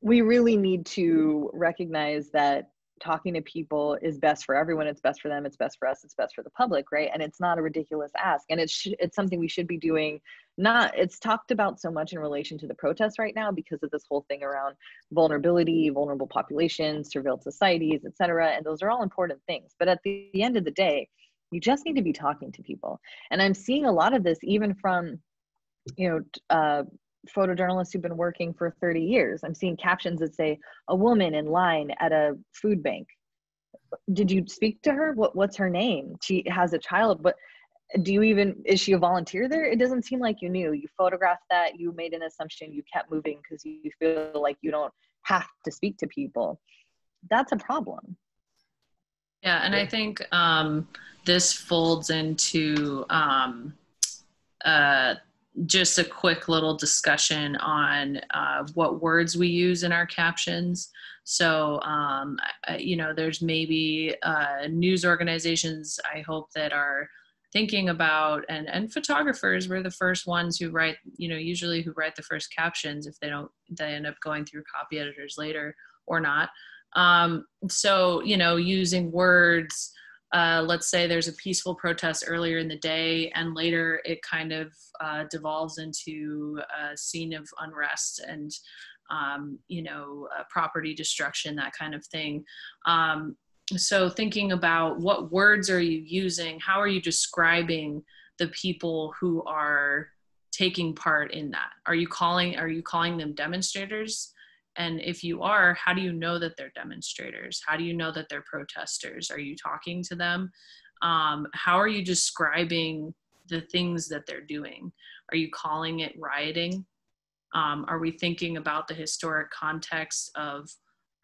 we really need to recognize that talking to people is best for everyone. It's best for them. It's best for us. It's best for the public, right? And it's not a ridiculous ask. And it's sh it's something we should be doing. Not it's talked about so much in relation to the protests right now because of this whole thing around vulnerability, vulnerable populations, surveilled societies, et cetera. And those are all important things. But at the, the end of the day, you just need to be talking to people. And I'm seeing a lot of this even from, you know, uh, photojournalists who've been working for thirty years. I'm seeing captions that say, a woman in line at a food bank. Did you speak to her? What, what's her name? She has a child, but do you even, is she a volunteer there? It doesn't seem like you knew. You photographed that, you made an assumption, you kept moving because you feel like you don't have to speak to people. That's a problem. Yeah, and I think um, this folds into um, uh, just a quick little discussion on uh, what words we use in our captions. So, um, I, you know, there's maybe uh, news organizations, I hope, that are thinking about, and, and photographers were the first ones who write, you know, usually who write the first captions if they don't, they end up going through copy editors later or not. Um, so, you know, using words, Uh, let's say there's a peaceful protest earlier in the day and later it kind of uh, devolves into a scene of unrest and, um, you know, uh, property destruction, that kind of thing. Um, so thinking about what words are you using? How are you describing the people who are taking part in that? Are you calling, are you calling them demonstrators? And if you are, how do you know that they're demonstrators? How do you know that they're protesters? Are you talking to them? Um, how are you describing the things that they're doing? Are you calling it rioting? Um, are we thinking about the historic context of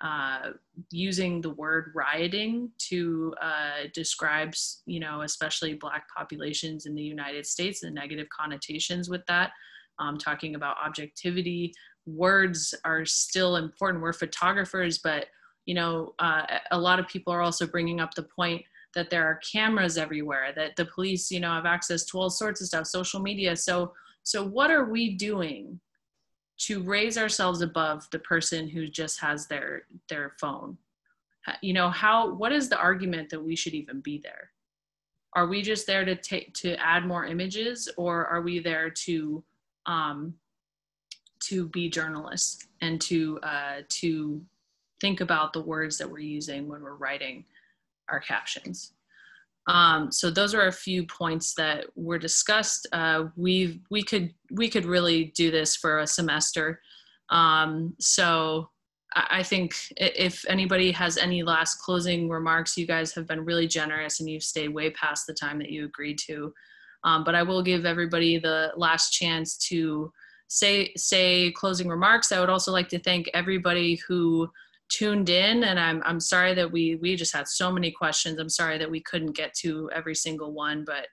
uh, using the word rioting to uh, describe, you know, especially Black populations in the United States, the negative connotations with that, um, talking about objectivity. Words are still important. We're photographers, but you know, uh, a lot of people are also bringing up the point that there are cameras everywhere, that the police, you know, have access to all sorts of stuff, social media. So, so what are we doing to raise ourselves above the person who just has their, their phone? You know, how, what is the argument that we should even be there? Are we just there to take, to add more images, or are we there to, um, to be journalists and to uh, to think about the words that we're using when we're writing our captions. Um, so those are a few points that were discussed. Uh, we we could we could really do this for a semester. Um, so I, I think if anybody has any last closing remarks, you guys have been really generous and you've stayed way past the time that you agreed to. Um, but I will give everybody the last chance to say say closing remarks. I would also like to thank everybody who tuned in, and I'm, I'm sorry that we, we just had so many questions. I'm sorry that we couldn't get to every single one, but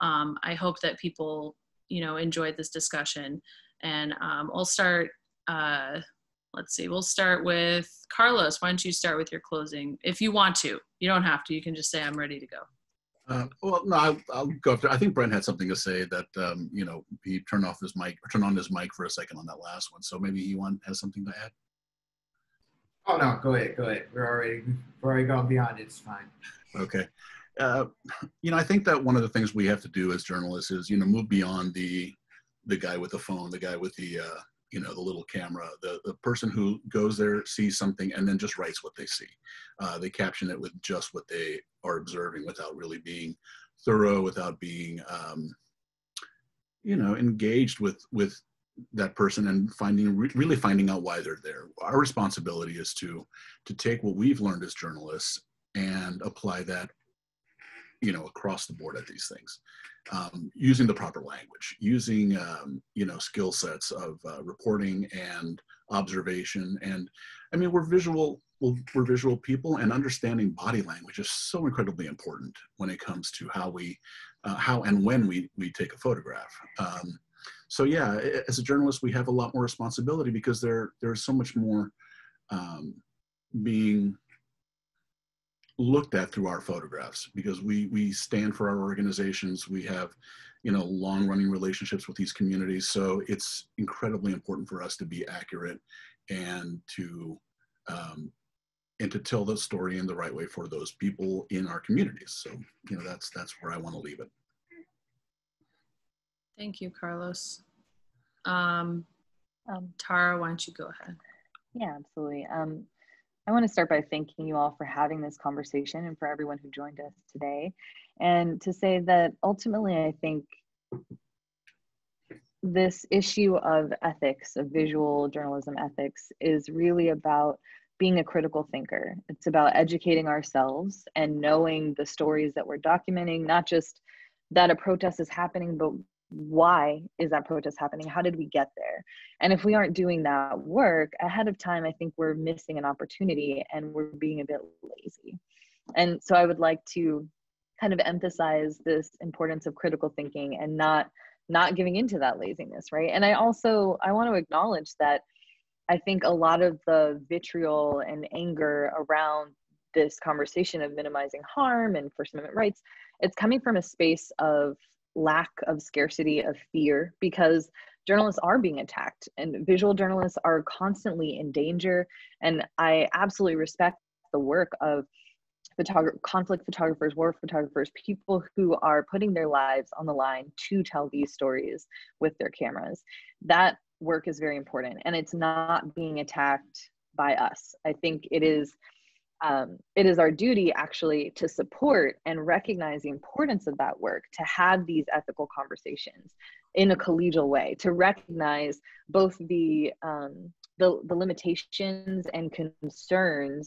um, I hope that people, you know, enjoyed this discussion. And um, I'll start, uh, let's see, we'll start with Carlos. Why don't you start with your closing? If you want to, you don't have to, you can just say, I'm ready to go. Uh, well, no, I'll, I'll go after. I think Brent had something to say that, um, you know, he turned off his mic, or turned on his mic for a second on that last one. So maybe he want, has something to add. Oh no, go ahead, go ahead. We're already, we're already gone beyond it. It's fine. Okay. Uh, you know, I think that one of the things we have to do as journalists is, you know, move beyond the, the guy with the phone, the guy with the, uh, you know, the little camera, the, the person who goes there, sees something, and then just writes what they see. Uh, they caption it with just what they are observing without really being thorough, without being, um, you know, engaged with, with, that person and finding re really finding out why they're there. Our responsibility is to to take what we've learned as journalists and apply that, you know, across the board at these things, um, using the proper language, using um, you know, skill sets of uh, reporting and observation. And I mean, we're visual we're visual people, and understanding body language is so incredibly important when it comes to how we uh, how and when we we take a photograph. Um, So yeah, as a journalist, we have a lot more responsibility because there, there's so much more um, being looked at through our photographs, because we, we stand for our organizations. We have, you know, long running relationships with these communities. So it's incredibly important for us to be accurate and to, um, and to tell the story in the right way for those people in our communities. So, you know, that's, that's where I want to leave it. Thank you, Carlos. Um, um, Tara, why don't you go ahead? Yeah, absolutely. Um, I want to start by thanking you all for having this conversation and for everyone who joined us today. And to say that ultimately, I think this issue of ethics, of visual journalism ethics, is really about being a critical thinker. It's about educating ourselves and knowing the stories that we're documenting, not just that a protest is happening, but why is that protest happening? How did we get there? And if we aren't doing that work ahead of time, I think we're missing an opportunity and we're being a bit lazy. And so I would like to kind of emphasize this importance of critical thinking and not, not giving into that laziness, right? And I also, I want to acknowledge that I think a lot of the vitriol and anger around this conversation of minimizing harm and First Amendment rights, it's coming from a space of lack of scarcity, of fear, because journalists are being attacked and visual journalists are constantly in danger. And I absolutely respect the work of photog- conflict photographers, war photographers, people who are putting their lives on the line to tell these stories with their cameras. That work is very important, and it's not being attacked by us. I think it is Um, it is our duty actually to support and recognize the importance of that work, to have these ethical conversations in a collegial way, to recognize both the, um, the, the limitations and concerns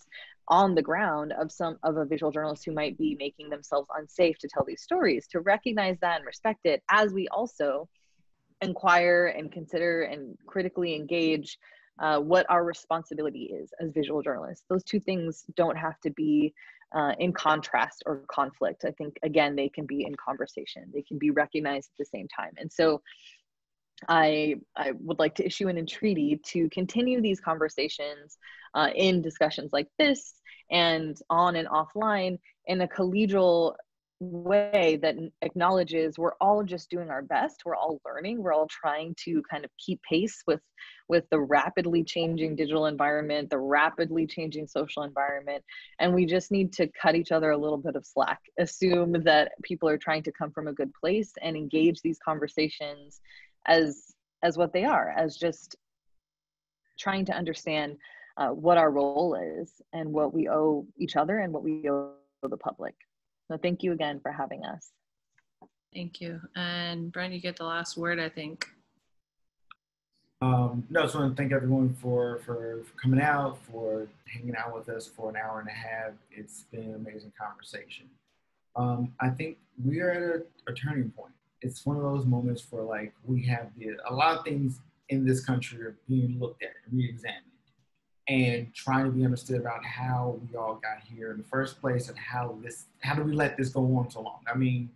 on the ground of some of a visual journalist who might be making themselves unsafe to tell these stories, to recognize that and respect it, as we also inquire and consider and critically engage Uh, what our responsibility is as visual journalists. Those two things don't have to be uh, in contrast or conflict. I think, again, they can be in conversation. They can be recognized at the same time. And so I, I would like to issue an entreaty to continue these conversations uh, in discussions like this and on and offline in a collegial way that acknowledges we're all just doing our best. We're all learning. We're all trying to kind of keep pace with, with the rapidly changing digital environment, the rapidly changing social environment. And we just need to cut each other a little bit of slack, assume that people are trying to come from a good place, and engage these conversations as, as what they are, as just trying to understand uh, what our role is and what we owe each other and what we owe the public. So thank you again for having us. Thank you. And Brent, you get the last word, I think. Um, no, I just want to thank everyone for, for, for coming out, for hanging out with us for an hour and a half. It's been an amazing conversation. Um, I think we are at a, a turning point. It's one of those moments where, like, we have the, a lot of things in this country are being looked at, re-examined, and trying to be understood about how we all got here in the first place and how this, how do we let this go on so long? I mean,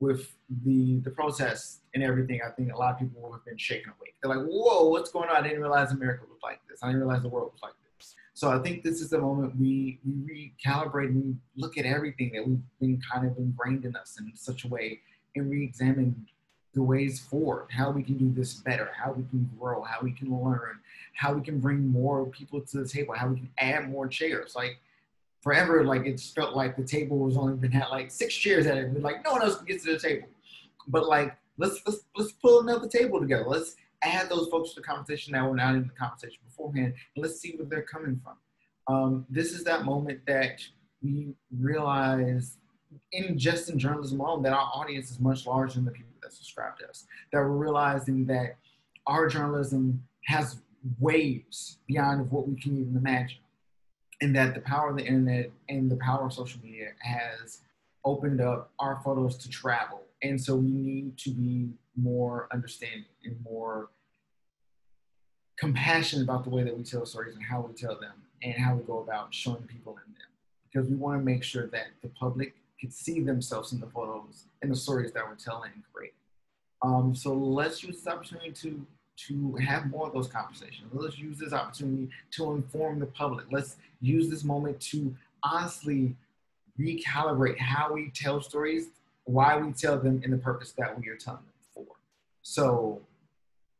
with the, the protests and everything, I think a lot of people have been shaken awake. They're like, whoa, what's going on? I didn't realize America looked like this. I didn't realize the world was like this. So I think this is the moment we, we recalibrate and we look at everything that we've been kind of ingrained in us in such a way and re-examine the ways forward, how we can do this better, how we can grow, how we can learn, how we can bring more people to the table, how we can add more chairs. Like, forever, like, it's felt like the table was only been had like six chairs at it. We're like, no one else can get to the table. But like, let's let's let's pull another table together. Let's add those folks to the conversation that were not in the conversation beforehand, and let's see where they're coming from. Um, this is that moment that we realize, in just in journalism alone, that our audience is much larger than the people that subscribe to us. That we're realizing that our journalism has waves beyond what we can even imagine. And that the power of the internet and the power of social media has opened up our photos to travel. And so we need to be more understanding and more compassionate about the way that we tell stories and how we tell them and how we go about showing people in them. Because we want to make sure that the public can see themselves in the photos and the stories that we're telling and creating. Um, so let's use this opportunity to to have more of those conversations. Let's use this opportunity to inform the public. Let's use this moment to honestly recalibrate how we tell stories, why we tell them, and the purpose that we are telling them for. So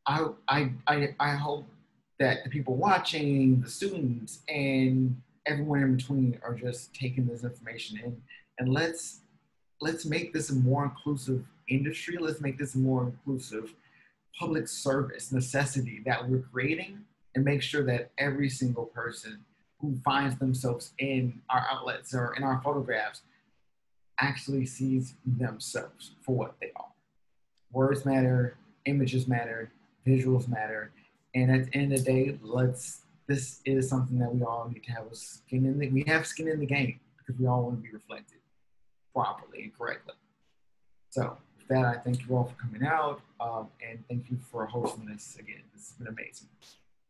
I, I, I, I hope that the people watching, the students, and everyone in between are just taking this information in, and let's, let's make this a more inclusive industry. Let's make this a more inclusive public service necessity that we're creating, and make sure that every single person who finds themselves in our outlets or in our photographs actually sees themselves for what they are. Words matter, images matter, visuals matter, and at the end of the day, let's, this is something that we all need to have a skin in the, we have skin in the game, because we all want to be reflected properly and correctly. So, that, I thank you all for coming out, um, and thank you for hosting this again. This has been amazing.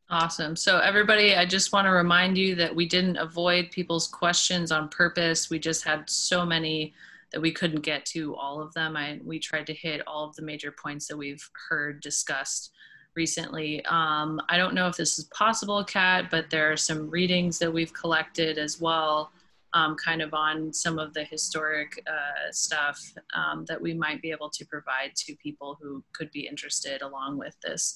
Awesome. So everybody, I just want to remind you that we didn't avoid people's questions on purpose. We just had so many that we couldn't get to all of them. I, we tried to hit all of the major points that we've heard discussed recently. Um, I don't know if this is possible, Kat, but there are some readings that we've collected as well. Um, kind of on some of the historic uh, stuff um, that we might be able to provide to people who could be interested along with this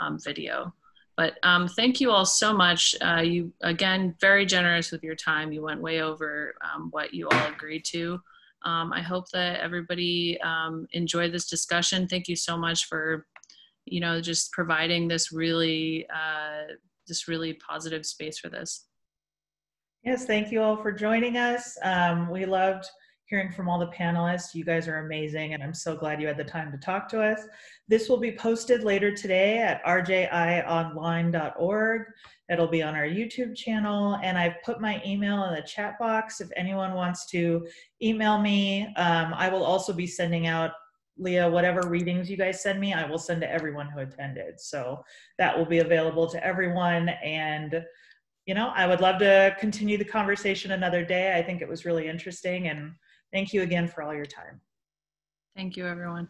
um, video. But um, thank you all so much. Uh, you, again, very generous with your time. You went way over um, what you all agreed to. Um, I hope that everybody um, enjoyed this discussion. Thank you so much for, you know, just providing this really, uh, this really positive space for this. Yes, thank you all for joining us. Um, we loved hearing from all the panelists. You guys are amazing, and I'm so glad you had the time to talk to us. This will be posted later today at r j i online dot org. It'll be on our YouTube channel, and I've put my email in the chat box if anyone wants to email me. Um, I will also be sending out, Leah, whatever readings you guys send me, I will send to everyone who attended. So that will be available to everyone, and you know, I would love to continue the conversation another day. I think it was really interesting, and thank you again for all your time. Thank you, everyone.